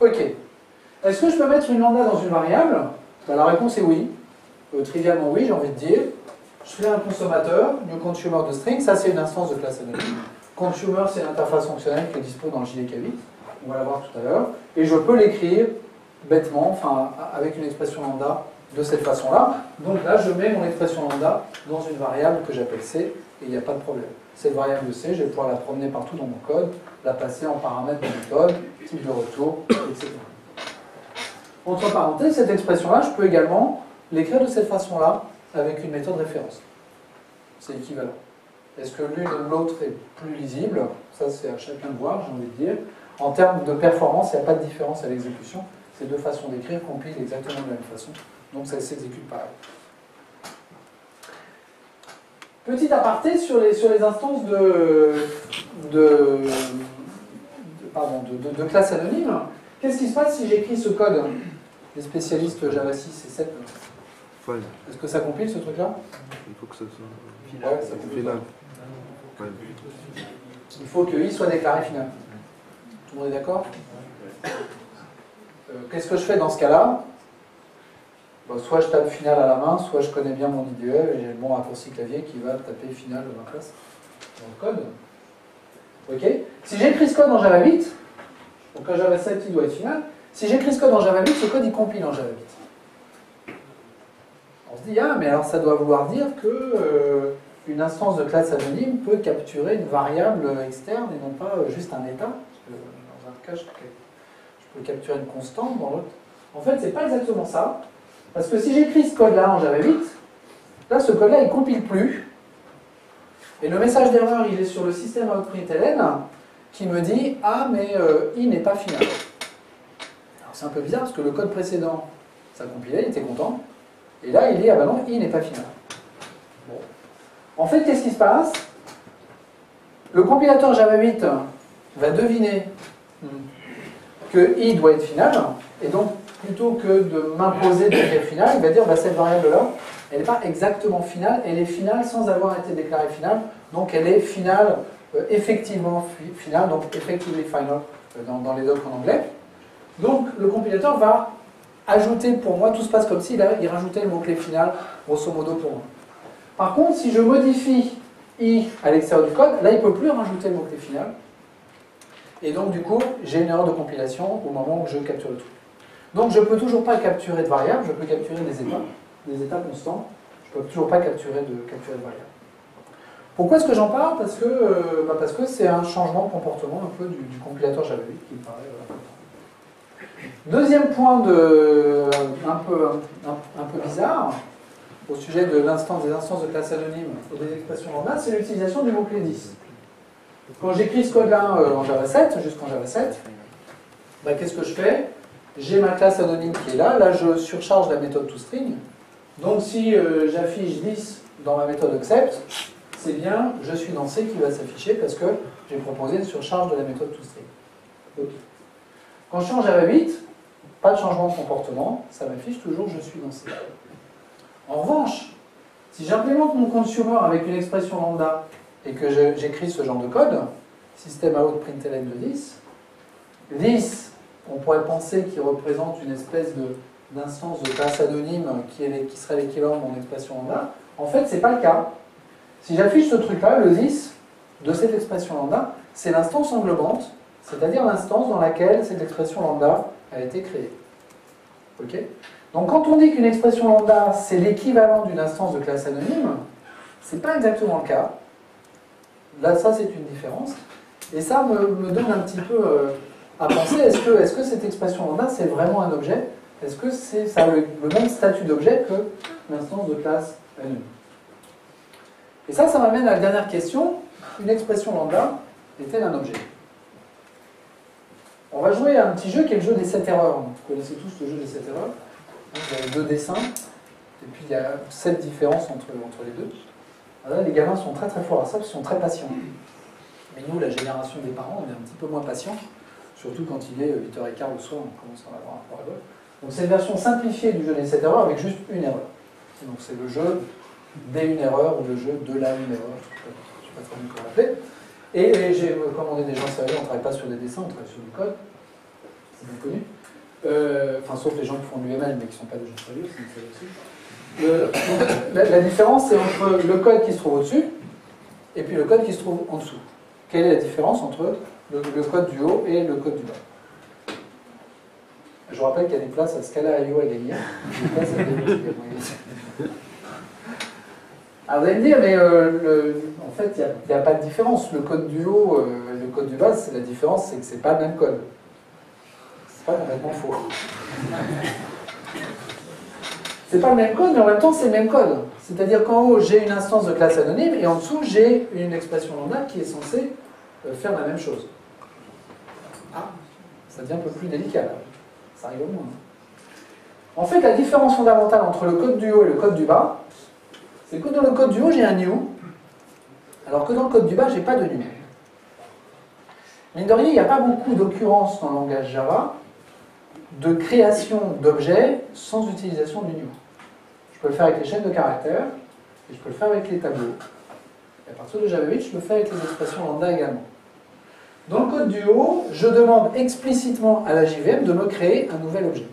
Ok. Est-ce que je peux mettre une lambda dans une variable? La réponse est oui. Trivialement oui, j'ai envie de dire. Je fais un consommateur, new consumer de string, ça c'est une instance de classe anonyme. Consumer, c'est l'interface fonctionnelle qui est dispo dans le JDK8. on va la voir tout à l'heure, et je peux l'écrire bêtement, enfin avec une expression lambda de cette façon-là. Donc là, je mets mon expression lambda dans une variable que j'appelle C, et il n'y a pas de problème. Cette variable de C, je vais pouvoir la promener partout dans mon code, la passer en paramètres de mon code, type de retour, etc. Entre parenthèses, cette expression-là, je peux également l'écrire de cette façon-là, avec une méthode référence. C'est équivalent. Est-ce que l'une ou l'autre est plus lisible? Ça, c'est à chacun de voir, j'ai envie de dire. En termes de performance, il n'y a pas de différence à l'exécution. Ces deux façons d'écrire compilent exactement de la même façon. Donc, ça s'exécute pareil. Petit aparté sur les instances de classe anonyme. Qu'est-ce qui se passe si j'écris ce code? Les spécialistes Java 6 et 7. Ouais. Est-ce que ça compile ce truc-là? Il faut que ça soit ouais, ça final. Ouais. Il faut que I soit déclaré final. Tout le monde est d'accord? Qu'est-ce que je fais dans ce cas-là? Bon, soit je tape final à la main, soit je connais bien mon IDE et j'ai le bon raccourci clavier qui va taper final dans ma classe dans le code. Ok. Si j'écris ce code en Java 8, donc en Java 7 il doit être final. Si j'écris ce code en Java 8, ce code il compile en Java 8. On se dit, ah, mais alors ça doit vouloir dire que une instance de classe anonyme peut capturer une variable externe et non pas juste un état. Dans un cas, je peux capturer une constante, dans l'autre. En fait, c'est pas exactement ça. Parce que si j'écris ce code-là en Java 8, là, ce code-là, il ne compile plus. Et le message d'erreur, il est sur le système outprintln qui me dit, ah, mais i n'est pas final. Alors, c'est un peu bizarre parce que le code précédent, ça compilait, il était content. Et là, il dit, ah ben non, i n'est pas final. Bon. En fait, qu'est-ce qui se passe? Le compilateur Java 8 va deviner que i doit être final, et donc, plutôt que de m'imposer de dire final, il va dire, bah, cette variable-là, elle n'est pas exactement finale, elle est finale sans avoir été déclarée finale, donc elle est finale, effectivement finale, donc effectively final, dans les docs en anglais. Donc, le compilateur va ajouter pour moi, tout se passe comme s'il rajoutait le mot-clé final, grosso modo pour moi. Par contre, si je modifie i à l'extérieur du code, là, il ne peut plus rajouter le mot-clé final. Et donc, du coup, j'ai une erreur de compilation au moment où je capture le truc. Donc, je ne peux toujours pas capturer de variable, je peux capturer des états constants. Je ne peux toujours pas capturer de variable. Pourquoi est-ce que j'en parle? Parce que c'est un changement de comportement un peu du compilateur Java 8 qui me paraît... Deuxième point un peu bizarre au sujet de des instances de classe anonyme ou des expressions lambda, c'est l'utilisation du mot-clé 10. Quand j'écris ce code-là en Java 7, jusqu'en Java 7, bah, qu'est-ce que je fais? J'ai ma classe anonyme qui est là, là je surcharge la méthode toString. Donc si j'affiche 10 dans ma méthode accept, c'est bien je suis dans C qui va s'afficher parce que j'ai proposé une surcharge de la méthode toString. Ok. Quand je suis en Java 8, pas de changement de comportement, ça m'affiche toujours je suis dans C. En revanche, si j'implémente mon consumer avec une expression lambda et que j'écris ce genre de code, système out println de 10, 10, on pourrait penser qu'il représente une espèce d'instance de classe anonyme qui serait l'équivalent de mon expression lambda. En fait, ce n'est pas le cas. Si j'affiche ce truc-là, le 10 de cette expression lambda, c'est l'instance englobante, c'est-à-dire l'instance dans laquelle cette expression lambda a été créée. Ok ? Donc quand on dit qu'une expression lambda, c'est l'équivalent d'une instance de classe anonyme, ce n'est pas exactement le cas. Là, ça, c'est une différence. Et ça me donne un petit peu à penser, est-ce que cette expression lambda, c'est vraiment un objet? Est-ce que ça a le même statut d'objet que l'instance de classe anonyme? Et ça m'amène à la dernière question. Une expression lambda est-elle un objet? On va jouer à un petit jeu qui est le jeu des 7 erreurs. Vous connaissez tous le jeu des 7 erreurs. Vous avez 2 dessins, et puis il y a 7 différences entre les deux. Alors là, les gamins sont très forts à ça, parce qu'ils sont très patients. Mais nous, la génération des parents, on est un petit peu moins patients, surtout quand il est 8h15 le soir, on commence à avoir un problème. Donc c'est une version simplifiée du jeu des 7 erreurs avec juste une erreur. Donc c'est le jeu des 1 erreur ou le jeu de la 1 erreur, je ne sais pas trop bien comment l'appeler. Et j'ai commandé des gens sérieux, on ne travaille pas sur des dessins, on travaille sur du code, c'est bien connu. Enfin, sauf les gens qui font de l'UML, mais qui ne sont pas des gens sérieux, c'est une série aussi. La différence, c'est entre le code qui se trouve au-dessus et puis le code qui se trouve en dessous. Quelle est la différence entre le code du haut et le code du bas? Je vous rappelle qu'il y a des places à Scala.io à gagner. Des places à gagner également. Alors vous allez me dire, mais en fait, il n'y a pas de différence. Le code du haut et le code du bas, la différence, c'est que ce n'est pas le même code. C'est pas complètement faux. C'est pas le même code, mais en même temps, c'est le même code. C'est-à-dire qu'en haut, j'ai une instance de classe anonyme, et en dessous, j'ai une expression lambda qui est censée faire la même chose. Ah, ça devient un peu plus délicat, là. Ça arrive au moins. En fait, la différence fondamentale entre le code du haut et le code du bas, c'est que dans le code du haut, j'ai un new, alors que dans le code du bas, j'ai pas de new. Mine de rien, il n'y a pas beaucoup d'occurrences dans le langage Java de création d'objets sans utilisation du new. Je peux le faire avec les chaînes de caractères, et je peux le faire avec les tableaux. Et à partir de Java 8, je peux le faire avec les expressions lambda également. Dans le code du haut, je demande explicitement à la JVM de me créer un nouvel objet.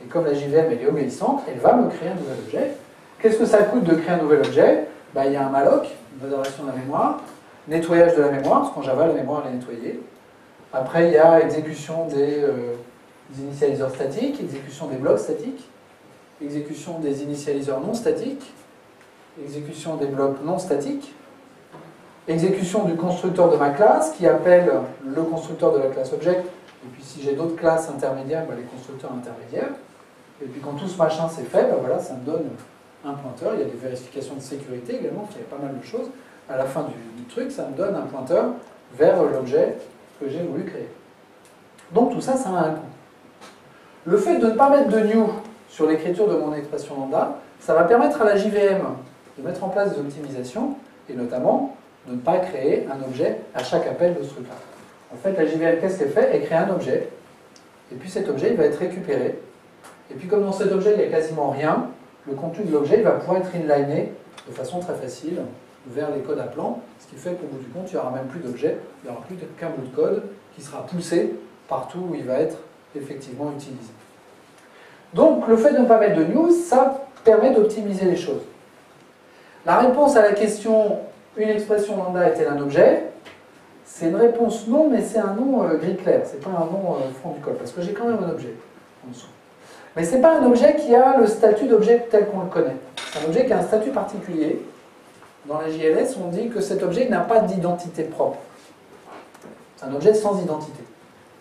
Et comme la JVM elle est obéissante, elle va me créer un nouvel objet. Qu'est-ce que ça coûte de créer un nouvel objet? Ben, il y a un malloc, une modération de la mémoire, nettoyage de la mémoire, parce qu'en Java, la mémoire elle est nettoyée. Après, il y a exécution des initialiseurs statiques, exécution des blocs statiques, exécution des initialiseurs non statiques, exécution des blocs non statiques, exécution du constructeur de ma classe qui appelle le constructeur de la classe objet, et puis si j'ai d'autres classes intermédiaires, ben les constructeurs intermédiaires. Et puis quand tout ce machin c'est fait, ben voilà, ça me donne un pointeur. Il y a des vérifications de sécurité également, il y a pas mal de choses. À la fin du truc, ça me donne un pointeur vers l'objet que j'ai voulu créer. Donc tout ça, ça a un coût. Le fait de ne pas mettre de new sur l'écriture de mon expression lambda, ça va permettre à la JVM de mettre en place des optimisations, et notamment de ne pas créer un objet à chaque appel de ce truc-là. En fait, la JVM, qu'est-ce qu'elle fait? Elle crée un objet, et puis cet objet, il va être récupéré. Et puis comme dans cet objet, il n'y a quasiment rien, le contenu de l'objet, il va pouvoir être inliné de façon très facile vers les codes appelants, ce qui fait qu'au bout du compte, il n'y aura même plus d'objet, il n'y aura plus qu'un bout de code qui sera poussé partout où il va être effectivement utilisé. Donc, le fait de ne pas mettre de new, ça permet d'optimiser les choses. La réponse à la question « Une expression lambda est-elle un objet ?» c'est une réponse non, mais c'est un nom gris clair, c'est pas un nom front du col, parce que j'ai quand même un objet en dessous. Mais c'est pas un objet qui a le statut d'objet tel qu'on le connaît. C'est un objet qui a un statut particulier. Dans la JLS, on dit que cet objet n'a pas d'identité propre. C'est un objet sans identité.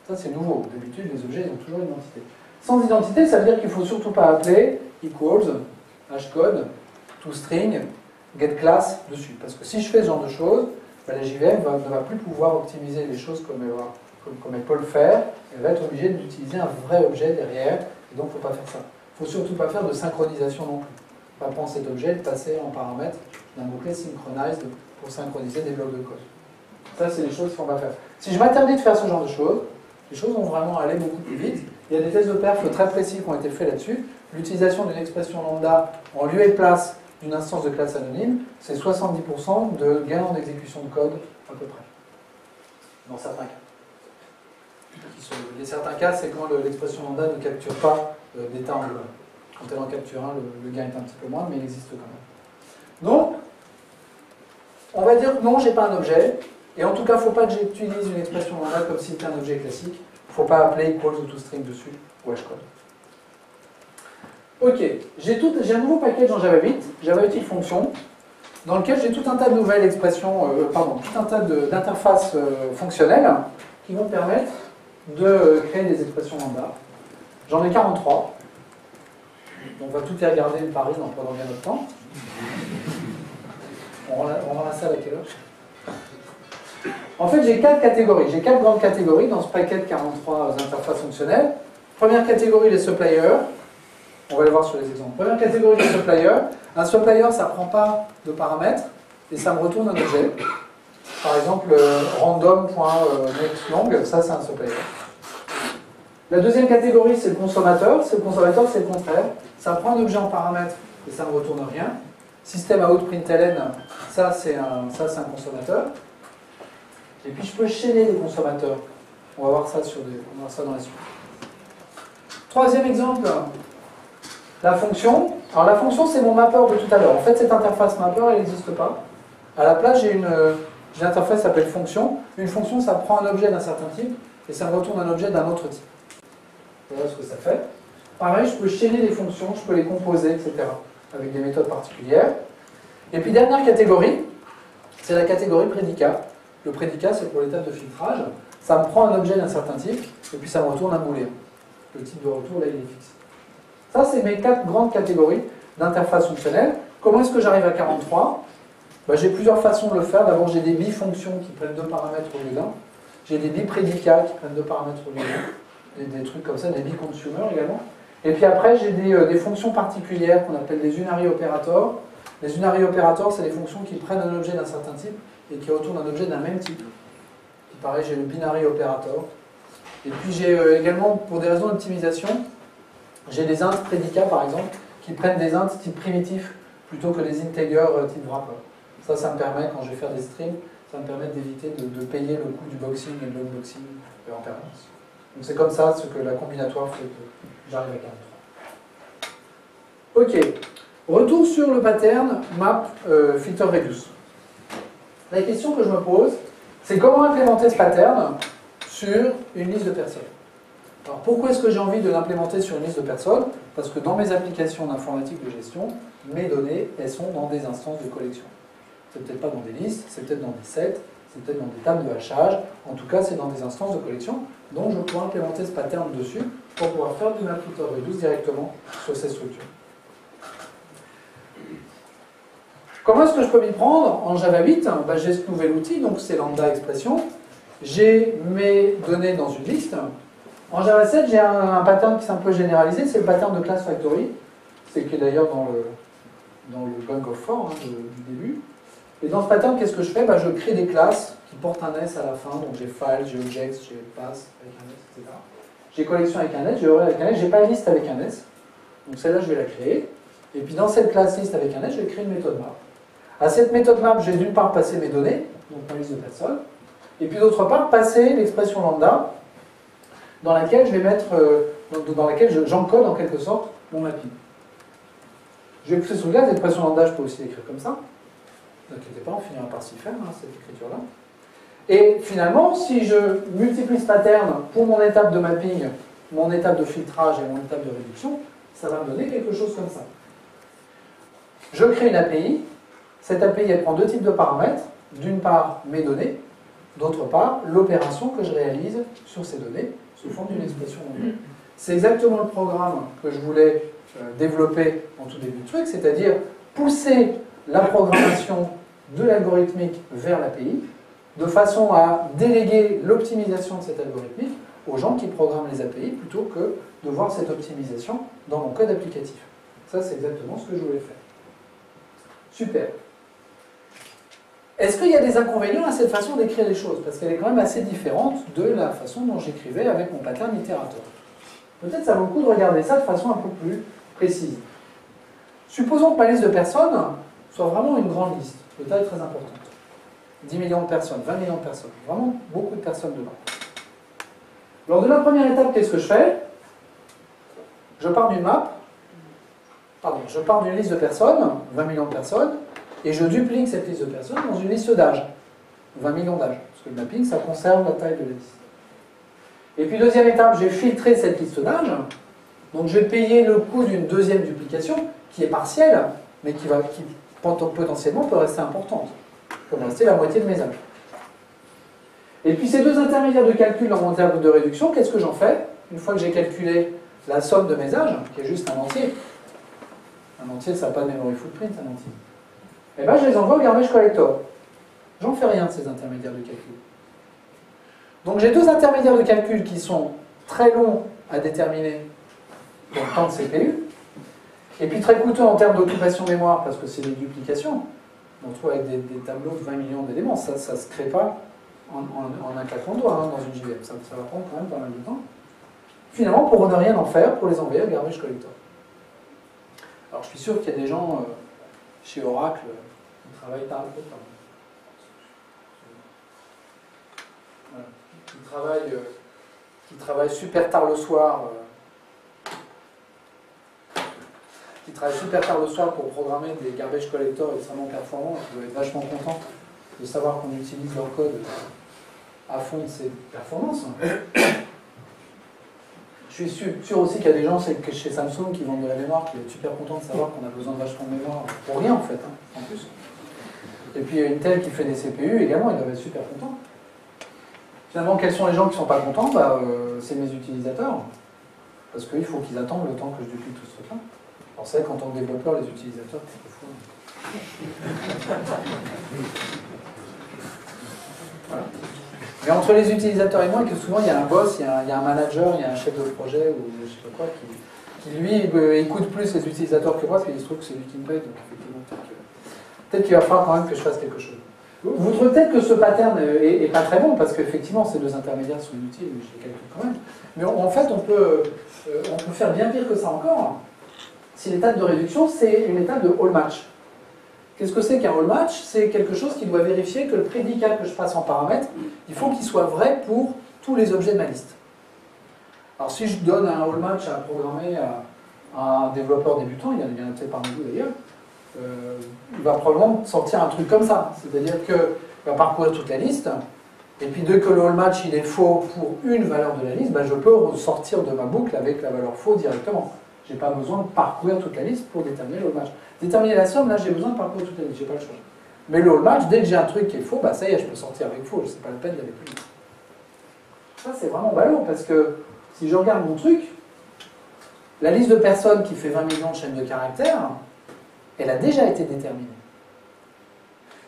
Ça, c'est nouveau. D'habitude, les objets, ils ont toujours une identité. Sans identité, ça veut dire qu'il ne faut surtout pas appeler equals, hashcode, toString, getClass dessus. Parce que si je fais ce genre de choses, ben la JVM ne va plus pouvoir optimiser les choses comme elle peut le faire. Elle va être obligée d'utiliser un vrai objet derrière. Et donc, il ne faut pas faire ça. Il ne faut surtout pas faire de synchronisation non plus. Il ne faut pas prendre cet objet, le passer en paramètre d'un mot-clé synchronized pour synchroniser des blocs de code. Ça, c'est des choses qu'on va faire. Si je m'interdis de faire ce genre de choses, les choses vont vraiment aller beaucoup plus vite. Il y a des tests de perf très précis qui ont été faits là-dessus. L'utilisation d'une expression lambda en lieu et place d'une instance de classe anonyme, c'est 70% de gain en exécution de code à peu près. Dans certains cas. Les certains cas, c'est quand l'expression lambda ne capture pas d'état en global. Quand elle en capture un, le gain est un petit peu moindre, mais il existe quand même. Donc, on va dire non, j'ai pas un objet. Et en tout cas, il ne faut pas que j'utilise une expression lambda comme si c'était un objet classique. Il ne faut pas appeler equals ou toString dessus ou hashcode. Ok, j'ai un nouveau package dans Java 8, Java Util Function, dans lequel j'ai tout un tas de nouvelles expressions, tout un tas d'interfaces fonctionnelles qui vont permettre de créer des expressions lambda. J'en ai 43. On va tout les regarder Paris dans pendant bien notre temps. On rend la salle à quelle heure? En fait, j'ai 4 catégories. J'ai 4 grandes catégories dans ce paquet de 43 interfaces fonctionnelles. Première catégorie, les suppliers. On va les voir sur les exemples. Première catégorie, les suppliers. Un supplier, ça ne prend pas de paramètres et ça me retourne un objet. Par exemple, random.nextLong, ça c'est un supplier. La deuxième catégorie, c'est le consommateur. C'est le consommateur, c'est le contraire. Ça prend un objet en paramètres et ça ne me retourne rien. Système out println, ça c'est un consommateur. Et puis je peux chaîner les consommateurs. On va voir ça, on va voir ça dans la suite. Troisième exemple, la fonction. Alors la fonction, c'est mon mapper de tout à l'heure. En fait, cette interface mapper, elle n'existe pas. À la place, j'ai une interface qui s'appelle fonction. Une fonction, ça prend un objet d'un certain type et ça me retourne un objet d'un autre type. Je vois ce que ça fait. Pareil, je peux chaîner les fonctions, je peux les composer, etc. avec des méthodes particulières. Et puis dernière catégorie, c'est la catégorie prédicat. Le prédicat, c'est pour l'étape de filtrage. Ça me prend un objet d'un certain type, et puis ça me retourne un booléen. Le type de retour, là, il est fixe. Ça, c'est mes quatre grandes catégories d'interface fonctionnelle. Comment est-ce que j'arrive à 43 ? Ben, j'ai plusieurs façons de le faire. D'abord, j'ai des bifonctions qui prennent deux paramètres au lieu d'un. J'ai des biprédicats qui prennent deux paramètres au lieu d'un. Des trucs comme ça, des biconsumers également. Et puis après, j'ai des fonctions particulières qu'on appelle les unary operators. Les unary operators, c'est les fonctions qui prennent un objet d'un certain type et qui retournent un objet d'un même type. Et pareil, j'ai le binary operator. Et puis j'ai également, pour des raisons d'optimisation, j'ai des int prédicats par exemple, qui prennent des int type primitif plutôt que des integers type wrapper. Ça, ça me permet, quand je vais faire des streams, ça me permet d'éviter de payer le coût du boxing et de l'unboxing en permanence. Donc c'est comme ça ce que la combinatoire fait que j'arrive à 43. Ok. Retour sur le pattern map filter reduce. La question que je me pose, c'est comment implémenter ce pattern sur une liste de personnes. Alors pourquoi est-ce que j'ai envie de l'implémenter sur une liste de personnes? Parce que dans mes applications d'informatique de gestion, mes données, elles sont dans des instances de collection. C'est peut-être pas dans des listes, c'est peut-être dans des sets, c'est peut-être dans des tables de hachage, en tout cas c'est dans des instances de collection, donc je pourrais implémenter ce pattern dessus pour pouvoir faire du map filter reduce directement sur ces structures. Comment est-ce que je peux m'y prendre? En Java 8, ben, j'ai ce nouvel outil, donc c'est lambda expressions. J'ai mes données dans une liste. En Java 7, j'ai un pattern qui s'est un peu généralisé, c'est le pattern de class factory. C'est qui est d'ailleurs dans le Gang of Four, hein, du début. Et dans ce pattern, qu'est-ce que je fais? Ben, je crée des classes qui portent un S à la fin. Donc j'ai file, j'ai objects, j'ai pass avec un S, etc. J'ai collection avec un S, j'ai array avec un S, j'ai pas liste avec un S. Donc celle-là, je vais la créer. Et puis dans cette classe liste avec un S, je vais créer une méthode map. À cette méthode map, j'ai d'une part passé mes données, donc ma liste de personnes, et puis d'autre part passer l'expression lambda, dans laquelle je vais mettre, dans laquelle j'encode en quelque sorte mon mapping. Je vais pousser sous le gaz, l'expression lambda, je peux aussi l'écrire comme ça. Ne vous inquiétez pas, on finira par s'y faire, hein, cette écriture-là. Et finalement, si je multiplie ce pattern pour mon étape de mapping, mon étape de filtrage et mon étape de réduction, ça va me donner quelque chose comme ça. Je crée une API. Cette API, elle prend deux types de paramètres. D'une part, mes données. D'autre part, l'opération que je réalise sur ces données sous forme d'une expression lambda. C'est exactement le programme que je voulais développer en tout début de truc, c'est-à-dire pousser la programmation de l'algorithmique vers l'API de façon à déléguer l'optimisation de cette algorithmique aux gens qui programment les API plutôt que de voir cette optimisation dans mon code applicatif. Ça, c'est exactement ce que je voulais faire. Super. Est-ce qu'il y a des inconvénients à cette façon d'écrire les choses? Parce qu'elle est quand même assez différente de la façon dont j'écrivais avec mon pattern itérateur. Peut-être ça vaut le coup de regarder ça de façon un peu plus précise. Supposons que ma liste de personnes soit vraiment une grande liste, de taille très importante. 10 millions de personnes, 20 millions de personnes, vraiment beaucoup de personnes dedans. Lors de la première étape, qu'est-ce que je fais? Je pars d'une map. Pardon, je pars d'une liste de personnes, 20 millions de personnes, et je duplique cette liste de personnes dans une liste d'âge, 20 millions d'âge, parce que le mapping, ça conserve la taille de la liste. Et puis deuxième étape, j'ai filtré cette liste d'âge, donc je vais payer le coût d'une deuxième duplication, qui est partielle, mais qui potentiellement peut rester importante, comme rester la moitié de mes âges. Et puis ces deux intermédiaires de calcul dans mon table de réduction, qu'est-ce que j'en fais? Une fois que j'ai calculé la somme de mes âges, qui est juste un entier, ça n'a pas de memory footprint, un entier. Et bien, je les envoie au garbage collector. J'en fais rien de ces intermédiaires de calcul. Donc, j'ai deux intermédiaires de calcul qui sont très longs à déterminer pour le temps de CPU, et puis très coûteux en termes d'occupation mémoire, parce que c'est des duplications. On trouve avec des tableaux de 20 millions d'éléments. Ça ne se crée pas en un claquement de doigts, hein, dans une JVM. Ça va prendre quand même pas mal de temps. Finalement, pour ne rien en faire, pour les envoyer au garbage collector. Alors, je suis sûr qu'il y a des gens chez Oracle qui travaillent par le temps. Voilà. Qui travaillent super tard le soir pour programmer des garbage collectors extrêmement performants. Je dois être vachement content de savoir qu'on utilise leur code à fond de ses performances. Je suis sûr aussi qu'il y a des gens chez Samsung qui vendent de la mémoire, qui sont super contents de savoir qu'on a besoin de vachement de mémoire pour rien en fait, hein, en plus. Et puis il y a Intel qui fait des CPU également, ils doivent être super contents. Finalement, quels sont les gens qui ne sont pas contents? Bah, c'est mes utilisateurs, parce qu'il faut qu'ils attendent le temps que je duplique tout ce truc-là. Alors c'est vrai qu'en tant que développeur, les utilisateurs, c'est fou. Voilà. Mais entre les utilisateurs et moi, que souvent il y a un boss, il y a un manager, il y a un chef de projet ou je sais pas quoi, qui lui écoute plus les utilisateurs que moi, puis il se trouve que c'est lui qui me paye, donc effectivement peut-être qu'il va falloir quand même que je fasse quelque chose. Vous trouvez peut-être que ce pattern est pas très bon, parce qu'effectivement ces deux intermédiaires sont utiles, mais je les calcule quand même. Mais en fait on peut faire bien pire que ça encore. Si l'étape de réduction c'est une étape de all match. Qu'est-ce que c'est qu'un all match? C'est quelque chose qui doit vérifier que le prédicat que je passe en paramètre, il faut qu'il soit vrai pour tous les objets de ma liste. Alors si je donne un all match à programmer à un développeur débutant, il y en a peut-être parmi vous d'ailleurs, il va probablement sortir un truc comme ça. C'est-à-dire qu'il va parcourir toute la liste, et puis dès que le all match il est faux pour une valeur de la liste, ben, je peux ressortir de ma boucle avec la valeur faux directement. J'ai pas besoin de parcourir toute la liste pour déterminer le all match. Déterminer la somme, là j'ai besoin de parcourir toute la liste, j'ai pas le choix. Mais le all match, dès que j'ai un truc qui est faux, bah ça y est, je peux sortir avec faux, c'est pas la peine d'aller plus vite. Ça c'est vraiment ballot, parce que si je regarde mon truc, la liste de personnes qui fait 20 millions de chaînes de caractères, elle a déjà été déterminée.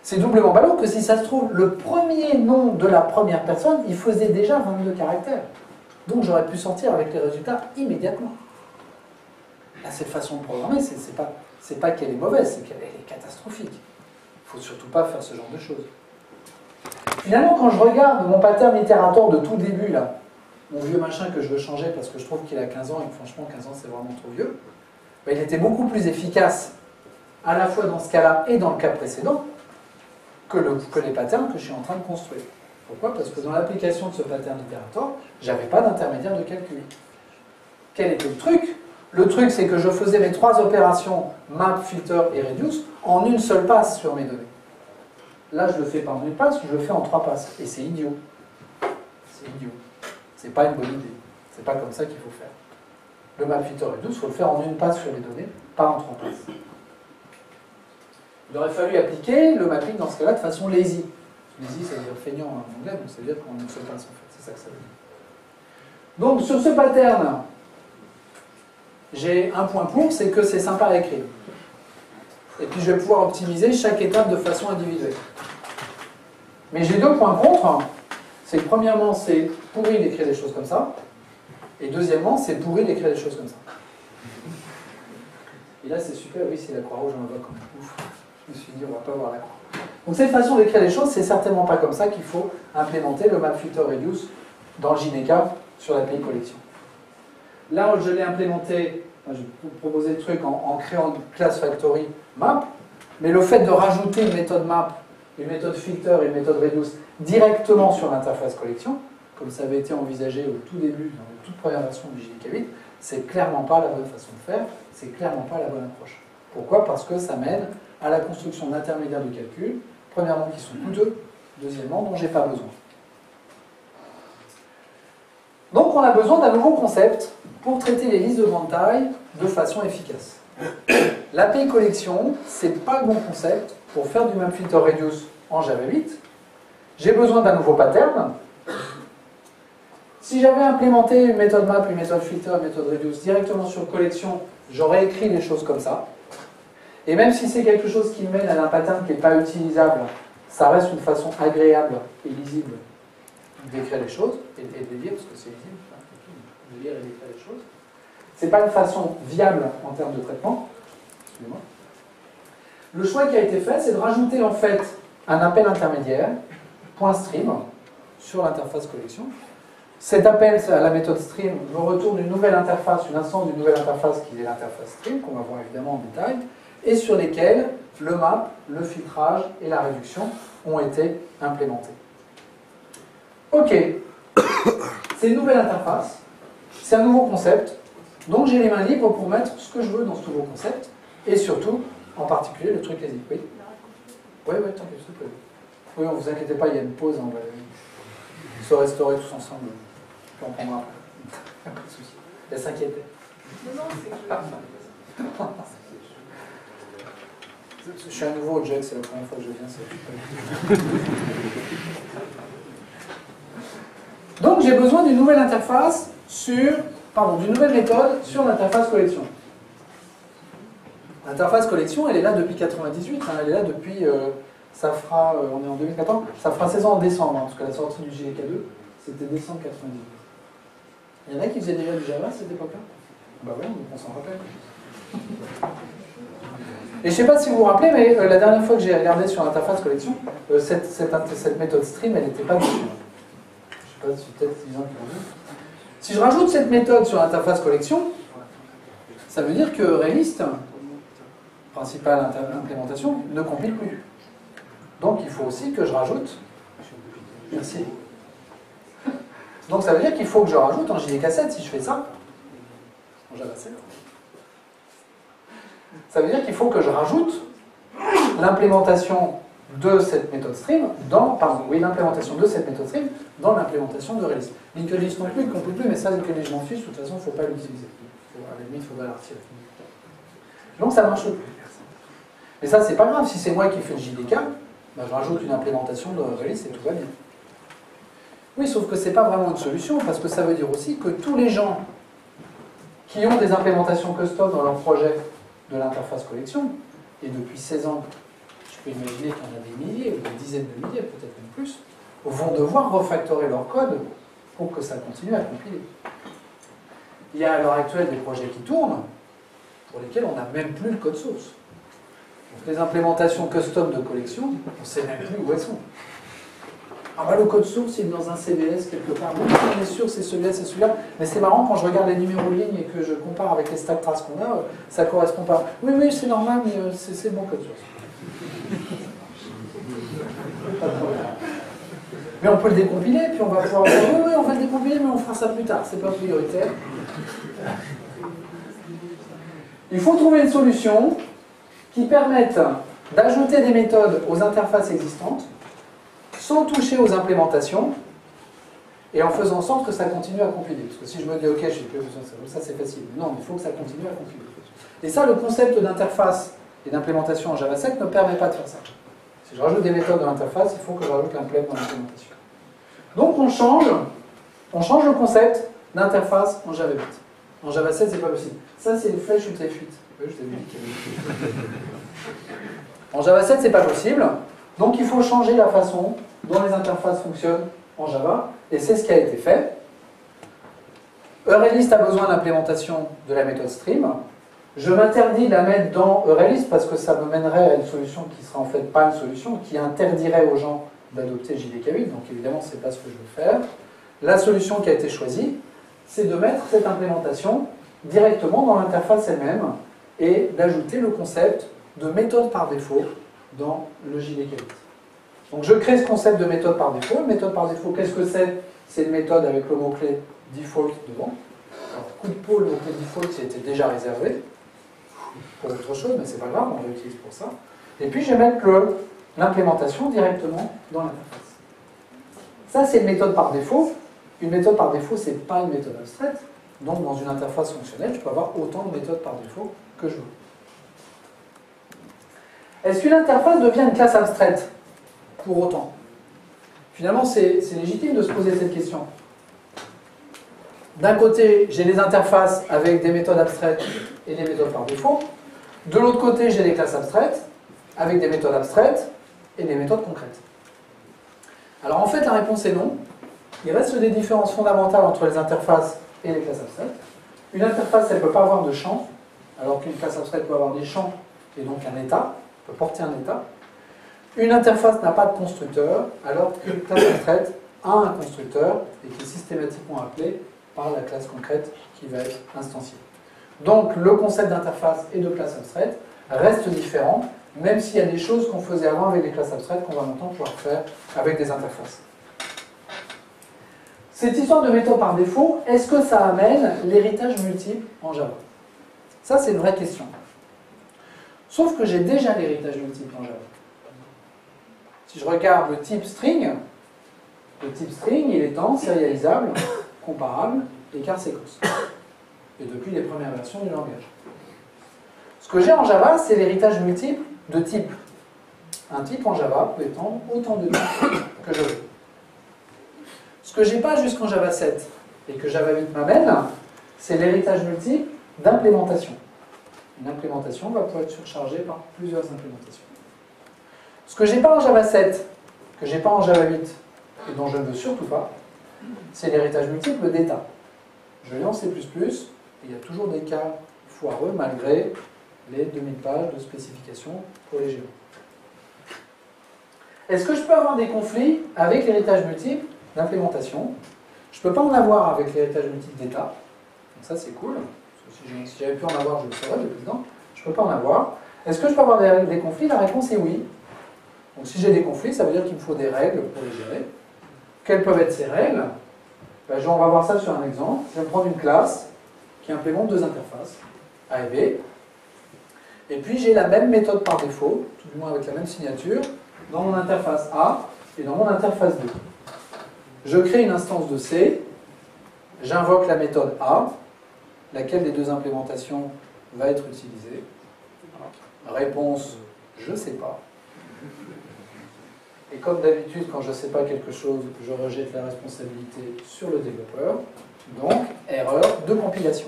C'est doublement ballot que si ça se trouve, le premier nom de la première personne, il faisait déjà 22 caractères. Donc j'aurais pu sortir avec les résultats immédiatement. Là, cette façon de programmer, c'est pas qu'elle est mauvaise, c'est qu'elle est catastrophique. Il ne faut surtout pas faire ce genre de choses. Finalement, quand je regarde mon pattern itérator de tout début, là, mon vieux machin que je veux changer parce que je trouve qu'il a 15 ans et que franchement 15 ans c'est vraiment trop vieux, ben, il était beaucoup plus efficace à la fois dans ce cas-là et dans le cas précédent que les patterns que je suis en train de construire. Pourquoi? Parce que dans l'application de ce pattern itérator, j'avais pas d'intermédiaire de calcul. Quel était le truc? Le truc, c'est que je faisais mes trois opérations map, filter et reduce en une seule passe sur mes données. Là, je le fais pas en une passe, je le fais en trois passes. Et c'est idiot. C'est idiot. C'est pas une bonne idée. C'est pas comme ça qu'il faut faire. Le map, filter et reduce, il faut le faire en une passe sur les données, pas en trois passes. Il aurait fallu appliquer le mapping dans ce cas-là de façon lazy. Lazy, ça veut dire feignant en anglais, donc ça veut dire qu'en une seule passe, en fait. C'est ça que ça veut dire. Donc, sur ce pattern, j'ai un point pour, c'est que c'est sympa à écrire. Et puis je vais pouvoir optimiser chaque étape de façon individuelle. Mais j'ai deux points contre. C'est que premièrement, c'est pourri d'écrire des choses comme ça. Et deuxièmement, c'est pourri d'écrire des choses comme ça. Et là, c'est super, oui, c'est la croix rouge, on la voit comme ouf. Je me suis dit, on va pas voir la croix. Donc cette façon d'écrire les choses, c'est certainement pas comme ça qu'il faut implémenter le map filter reduce dans le JDK sur l'API collection. Là, je l'ai implémenté, je vais vous proposer le truc en créant une classe factory map, mais le fait de rajouter une méthode map, une méthode filter et une méthode reduce directement sur l'interface collection, comme ça avait été envisagé au tout début, dans la toute première version du JDK8, c'est clairement pas la bonne façon de faire, c'est clairement pas la bonne approche. Pourquoi? Parce que ça mène à la construction d'intermédiaires de calcul, premièrement qui sont coûteux, deuxièmement dont j'ai pas besoin. Donc on a besoin d'un nouveau concept pour traiter les listes de grande taille de façon efficace. L'API collection, c'est pas le bon concept pour faire du même filter reduce en Java 8. J'ai besoin d'un nouveau pattern. Si j'avais implémenté une méthode map, une méthode filter, une méthode reduce directement sur collection, j'aurais écrit les choses comme ça. Et même si c'est quelque chose qui mène à un pattern qui n'est pas utilisable, ça reste une façon agréable et lisible d'écrire les choses et de les lire, parce que c'est lisible. De lire et d'écrire les choses. C'est pas une façon viable en termes de traitement. Excusez-moi. Le choix qui a été fait, c'est de rajouter en fait un appel intermédiaire, .stream, sur l'interface collection. Cet appel à la méthode stream me retourne une nouvelle interface, une instance d'une nouvelle interface qui est l'interface stream, qu'on va voir évidemment en détail, et sur lesquelles le map, le filtrage et la réduction ont été implémentés. Ok, c'est une nouvelle interface. C'est un nouveau concept, donc j'ai les mains libres pour mettre ce que je veux dans ce nouveau concept, et surtout, en particulier, le truc lazy. Oui, oui, oui, tant que s'il te plaît. Oui, ne vous inquiétez pas, il y a une pause, on va se restaurer tous ensemble, puis on prendra après. Pas de souci. Elle s'inquiétait. Non, c'est que je suis un nouveau au JEG, c'est la première fois que je viens. Donc j'ai besoin d'une nouvelle interface sur... Pardon, d'une nouvelle méthode sur l'interface collection. L'interface collection, elle est là depuis 98, hein, elle est là depuis... ça fera... on est en 2014, ça fera 16 ans en décembre, hein, parce que la sortie du JDK2, c'était décembre 98. Il y en a qui faisaient déjà du Java à cette époque-là? Bah oui, on s'en rappelle. Et je ne sais pas si vous vous rappelez, mais la dernière fois que j'ai regardé sur l'interface collection, cette méthode stream, elle n'était pas dessus. Je ne sais pas si peut-être les gens qui l'ont vu. Si je rajoute cette méthode sur l'interface collection, ça veut dire que Realist, principale implémentation, ne compile plus. Donc il faut aussi que je rajoute... Merci. Donc ça veut dire qu'il faut que je rajoute en JDK7, si je fais ça, en Java 7. Ça veut dire qu'il faut que je rajoute l'implémentation de cette méthode stream dans, l'implémentation de cette méthode stream dans l'implémentation de Realist. Linkages non plus, il ne compile plus, mais ça, linkages j'en fiche, de toute façon, il ne faut pas l'utiliser. À la limite, il faudra la retirer. Donc ça marche plus. Mais ça, c'est pas grave, si c'est moi qui fais le JDK, ben, je rajoute une implémentation de Realist et tout va bien. Oui, sauf que ce n'est pas vraiment une solution, parce que ça veut dire aussi que tous les gens qui ont des implémentations custom dans leur projet de l'interface collection, et depuis 16 ans, je peux imaginer qu'il y en a des milliers, ou des dizaines de milliers, peut-être même plus, vont devoir refactorer leur code pour que ça continue à compiler. Il y a à l'heure actuelle des projets qui tournent, pour lesquels on n'a même plus le code source. Donc les implémentations custom de collection, on ne sait même plus où elles sont. Ah bah le code source il est dans un CVS quelque part, on est sûr c'est celui-là, c'est celui-là, mais c'est marrant quand je regarde les numéros de ligne et que je compare avec les stack traces qu'on a, ça correspond pas. Oui oui c'est normal mais c'est le bon code source. Pas de problème. Mais on peut le décompiler, puis on va pouvoir dire oui oui on va le décompiler mais on fera ça plus tard, c'est pas prioritaire. Il faut trouver une solution qui permette d'ajouter des méthodes aux interfaces existantes, sans toucher aux implémentations, et en faisant en sorte que ça continue à compiler. Parce que si je me dis, ok, je n'ai plus besoin de ça, ça c'est facile. Non, mais il faut que ça continue à compiler. Et ça, le concept d'interface et d'implémentation en Java 7 ne permet pas de faire ça. Si je rajoute des méthodes dans l'interface, il faut que je rajoute l'implème dans l'implémentation. Donc on change le concept d'interface en Java 8. En Java 7, c'est pas possible. Ça, c'est une flèche UTF-8. En Java 7, c'est pas possible. Donc il faut changer la façon dont les interfaces fonctionnent en Java, et c'est ce qui a été fait. Realist a besoin de l'implémentation de la méthode stream. Je m'interdis de la mettre dans Realist parce que ça me mènerait à une solution qui ne serait en fait pas une solution, qui interdirait aux gens d'adopter JDK8, donc évidemment ce n'est pas ce que je veux faire. La solution qui a été choisie, c'est de mettre cette implémentation directement dans l'interface elle-même et d'ajouter le concept de méthode par défaut dans le JDK8. Donc je crée ce concept de méthode par défaut. Une méthode par défaut, qu'est-ce que c'est? C'est une méthode avec le mot-clé default devant. Alors, coup de pôle, le mot-clé default, c'était déjà réservé pour autre chose, mais c'est pas grave, on l'utilise pour ça. Et puis je vais mettre l'implémentation directement dans l'interface. Ça, c'est une méthode par défaut. Une méthode par défaut, c'est pas une méthode abstraite. Donc dans une interface fonctionnelle, je peux avoir autant de méthodes par défaut que je veux. Est-ce que l'interface devient une classe abstraite pour autant? Finalement, c'est légitime de se poser cette question. D'un côté, j'ai les interfaces avec des méthodes abstraites et des méthodes par défaut. De l'autre côté, j'ai les classes abstraites avec des méthodes abstraites et des méthodes concrètes. Alors en fait, la réponse est non. Il reste des différences fondamentales entre les interfaces et les classes abstraites. Une interface, elle ne peut pas avoir de champ, alors qu'une classe abstraite peut avoir des champs et donc un état. Peut porter un état. Une interface n'a pas de constructeur, alors qu'une classe concrète a un constructeur et qui est systématiquement appelé par la classe concrète qui va être instanciée. Donc le concept d'interface et de classe abstraite reste différent, même s'il y a des choses qu'on faisait avant avec des classes abstraites qu'on va maintenant pouvoir faire avec des interfaces. Cette histoire de méthode par défaut, est-ce que ça amène l'héritage multiple en Java? Ça, c'est une vraie question. Sauf que j'ai déjà l'héritage multiple en Java. Si je regarde le type string, il est en sérialisable, comparable, écart séquence. et depuis les premières versions du langage. Ce que j'ai en Java, c'est l'héritage multiple de types. Un type en Java peut étendre autant de types que je veux. Ce que j'ai pas jusqu'en Java 7 et que Java 8 m'amène, c'est l'héritage multiple d'implémentation. Une implémentation va pouvoir être surchargée par plusieurs implémentations. Ce que j'ai pas en Java 7, que j'ai pas en Java 8 et dont je ne veux surtout pas, c'est l'héritage multiple d'état. Je l'ai en C++, et il y a toujours des cas foireux malgré les 2000 pages de spécification pour les géants. Est-ce que je peux avoir des conflits avec l'héritage multiple d'implémentation? Je ne peux pas en avoir avec l'héritage multiple d'état. Donc ça c'est cool. Si j'avais pu en avoir, je le saurais depuis le temps. Je ne peux pas en avoir. Est-ce que je peux avoir des conflits? La réponse est oui. Donc si j'ai des conflits, ça veut dire qu'il me faut des règles pour les gérer. Quelles peuvent être ces règles? Ben, on va voir ça sur un exemple. Je vais prendre une classe qui implémente deux interfaces, A et B. Et puis j'ai la même méthode par défaut, tout du moins avec la même signature, dans mon interface A et dans mon interface B. Je crée une instance de C, j'invoque la méthode A, laquelle des deux implémentations va être utilisée. Alors, réponse, je ne sais pas. Et comme d'habitude, quand je ne sais pas quelque chose, je rejette la responsabilité sur le développeur. Donc, erreur de compilation.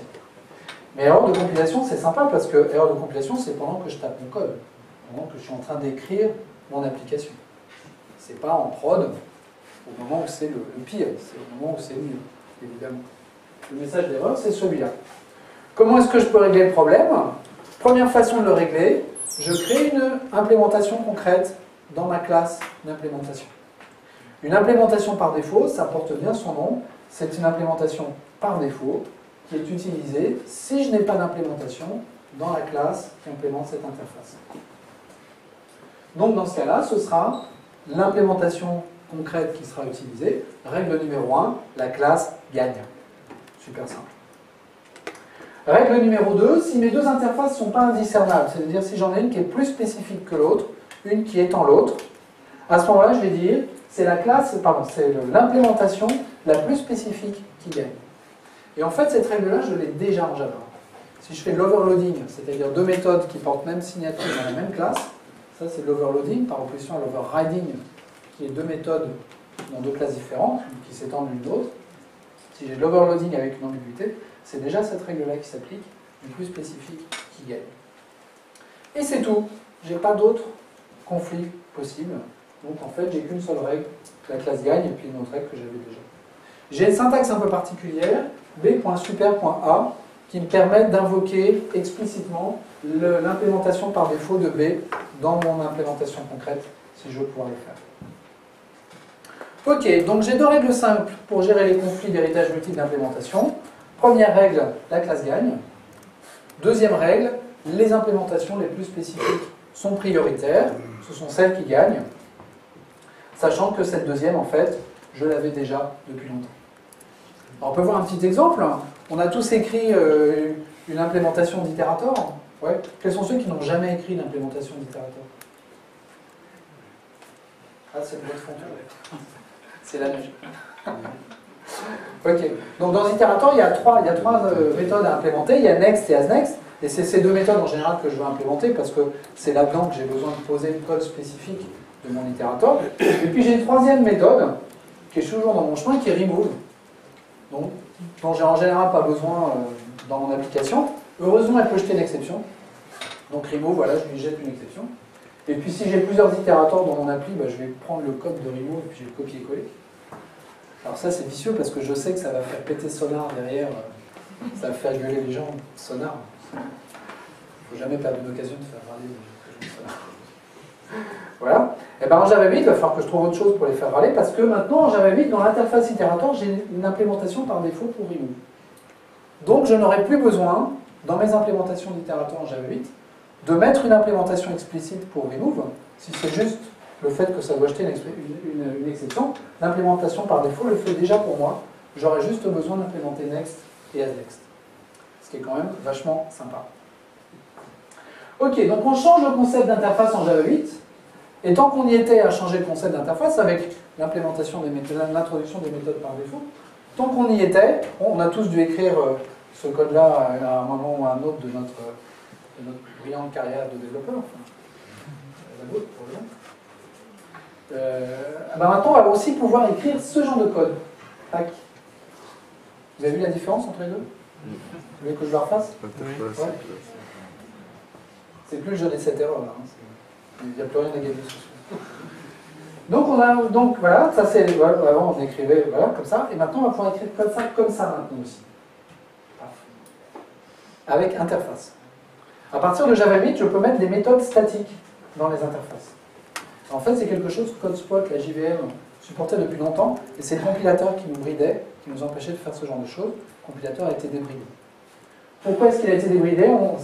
Mais erreur de compilation, c'est sympa parce que erreur de compilation, c'est pendant que je tape mon code, pendant que je suis en train d'écrire mon application. C'est pas en prod au moment où c'est le pire, c'est au moment où c'est le mieux, évidemment. Le message d'erreur, c'est celui-là. Comment est-ce que je peux régler le problème? Première façon de le régler, je crée une implémentation concrète dans ma classe d'implémentation. Une implémentation par défaut, ça porte bien son nom, c'est une implémentation par défaut qui est utilisée si je n'ai pas d'implémentation dans la classe qui implémente cette interface. Donc dans ce cas-là, ce sera l'implémentation concrète qui sera utilisée. Règle numéro 1, la classe gagne. Super simple. Règle numéro 2, si mes deux interfaces ne sont pas indiscernables, c'est-à-dire si j'en ai une qui est plus spécifique que l'autre, une qui étend l'autre, à ce moment-là, je vais dire, c'est la classe, pardon, c'est l'implémentation la plus spécifique qui gagne. Et en fait, cette règle-là, je l'ai déjà en Java. Si je fais l'overloading, c'est-à-dire deux méthodes qui portent même signature dans la même classe, ça c'est l'overloading par opposition à l'overriding, qui est deux méthodes dans deux classes différentes, qui s'étendent l'une l'autre. Si j'ai de l'overloading avec une ambiguïté, c'est déjà cette règle-là qui s'applique, du plus spécifique qui gagne. Et c'est tout, j'ai pas d'autres conflits possibles. Donc en fait, j'ai qu'une seule règle, la classe gagne, et puis une autre règle que j'avais déjà. J'ai une syntaxe un peu particulière, b.super.a, qui me permettent d'invoquer explicitement l'implémentation par défaut de B dans mon implémentation concrète, si je veux pouvoir le faire. Ok, donc j'ai deux règles simples pour gérer les conflits d'héritage multiple d'implémentation. Première règle, la classe gagne. Deuxième règle, les implémentations les plus spécifiques sont prioritaires, ce sont celles qui gagnent, sachant que cette deuxième, en fait, je l'avais déjà depuis longtemps. Alors, on peut voir un petit exemple. On a tous écrit une implémentation d'Iterator. Ouais. Quels sont ceux qui n'ont jamais écrit une implémentation d'Iterator? Ah, c'est le bruit de fond. C'est la neige. Ok. Donc dans Iterator, il y a trois méthodes à implémenter. Il y a Next et AsNext. Et c'est ces deux méthodes en général que je veux implémenter parce que c'est là-dedans que j'ai besoin de poser le code spécifique de mon Iterator. Et puis j'ai une troisième méthode qui est toujours dans mon chemin, qui est Remove. Donc, dont j'ai en général pas besoin dans mon application. Heureusement, elle peut jeter une exception. Donc Remove, voilà, je lui jette une exception. Et puis si j'ai plusieurs itérateurs dans mon appli, je vais prendre le code de Remove et puis je vais le copier-coller. Alors ça, c'est vicieux parce que je sais que ça va faire péter Sonar derrière. Ça va faire gueuler les gens. Sonar. Il ne faut jamais perdre une occasion de faire râler les gens de Sonar. Voilà. Et bien en Java 8, il va falloir que je trouve autre chose pour les faire râler, parce que maintenant en Java 8, dans l'interface itérateur, j'ai une implémentation par défaut pour remove. Donc je n'aurai plus besoin, dans mes implémentations d'itérateur en Java 8, de mettre une implémentation explicite pour remove, si c'est juste le fait que ça doit jeter une exception. L'implémentation par défaut le fait déjà pour moi, j'aurai juste besoin d'implémenter next et asNext. Ce qui est quand même vachement sympa. Ok, donc on change le concept d'interface en Java 8, et tant qu'on y était à changer le concept d'interface avec l'implémentation, l'introduction des méthodes par défaut, tant qu'on y était, on a tous dû écrire ce code-là à un moment ou à un autre de notre brillante carrière de développeur. Enfin, la vôtre, pour le moment. Ben maintenant, on va aussi pouvoir écrire ce genre de code. Tac. Vous avez vu la différence entre les deux? Vous voulez que je la refasse? Ouais. C'est plus le jeu des 7 erreurs, là. Hein. Il n'y a plus rien à gagner sur ça. Donc, voilà, ça c'est... Voilà, avant, on écrivait voilà, comme ça. Et maintenant, on va pouvoir écrire comme ça maintenant aussi. Parfait. Avec interface. À partir de Java 8, je peux mettre des méthodes statiques dans les interfaces. En fait, c'est quelque chose que CodeSpot, la JVM, supportait depuis longtemps, et c'est le compilateur qui nous bridait, qui nous empêchait de faire ce genre de choses. Le compilateur a été débridé. Pourquoi est-ce qu'il a été débridé? On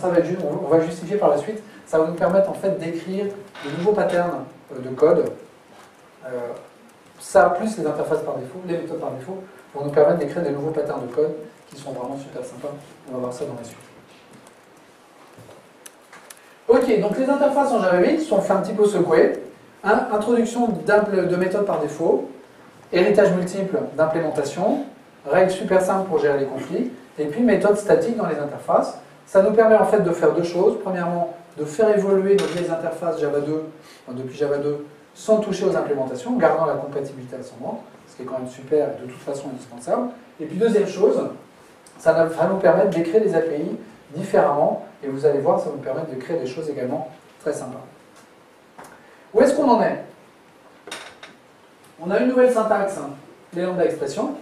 va justifier par la suite. Ça va nous permettre en fait d'écrire de nouveaux patterns de code. Ça, plus les interfaces par défaut, les méthodes par défaut, vont nous permettre d'écrire des nouveaux patterns de code qui sont vraiment super sympas. On va voir ça dans la suite. Ok, donc les interfaces en Java 8 sont fait un petit peu secouées. Introduction de méthodes par défaut, héritage multiple d'implémentation, règles super simples pour gérer les conflits, et puis méthodes statiques dans les interfaces. Ça nous permet en fait de faire deux choses. Premièrement, de faire évoluer nos vieilles interfaces Java 2, enfin depuis Java 2, sans toucher aux implémentations, gardant la compatibilité ascendante, ce qui est quand même super et de toute façon indispensable. Et puis deuxième chose, ça va nous permettre d'écrire des API différemment, et vous allez voir, ça va nous permettre de créer des choses également très sympas. Où est-ce qu'on en est? On a une nouvelle syntaxe, hein, les lambda expressions.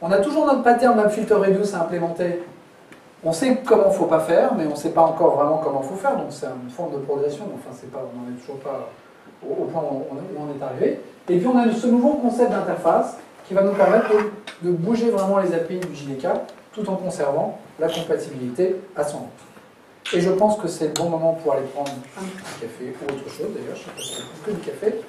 On a toujours notre pattern mapFilterReduce à implémenter. On sait comment il ne faut pas faire, mais on ne sait pas encore vraiment comment il faut faire. Donc c'est une forme de progression. Enfin, c'est pas, on n'en est toujours pas au point où on est arrivé. Et puis on a ce nouveau concept d'interface qui va nous permettre de bouger vraiment les API du JDK tout en conservant la compatibilité ascendante. Et je pense que c'est le bon moment pour aller prendre un petit café ou autre chose, d'ailleurs, je ne sais pas si c'est que du café.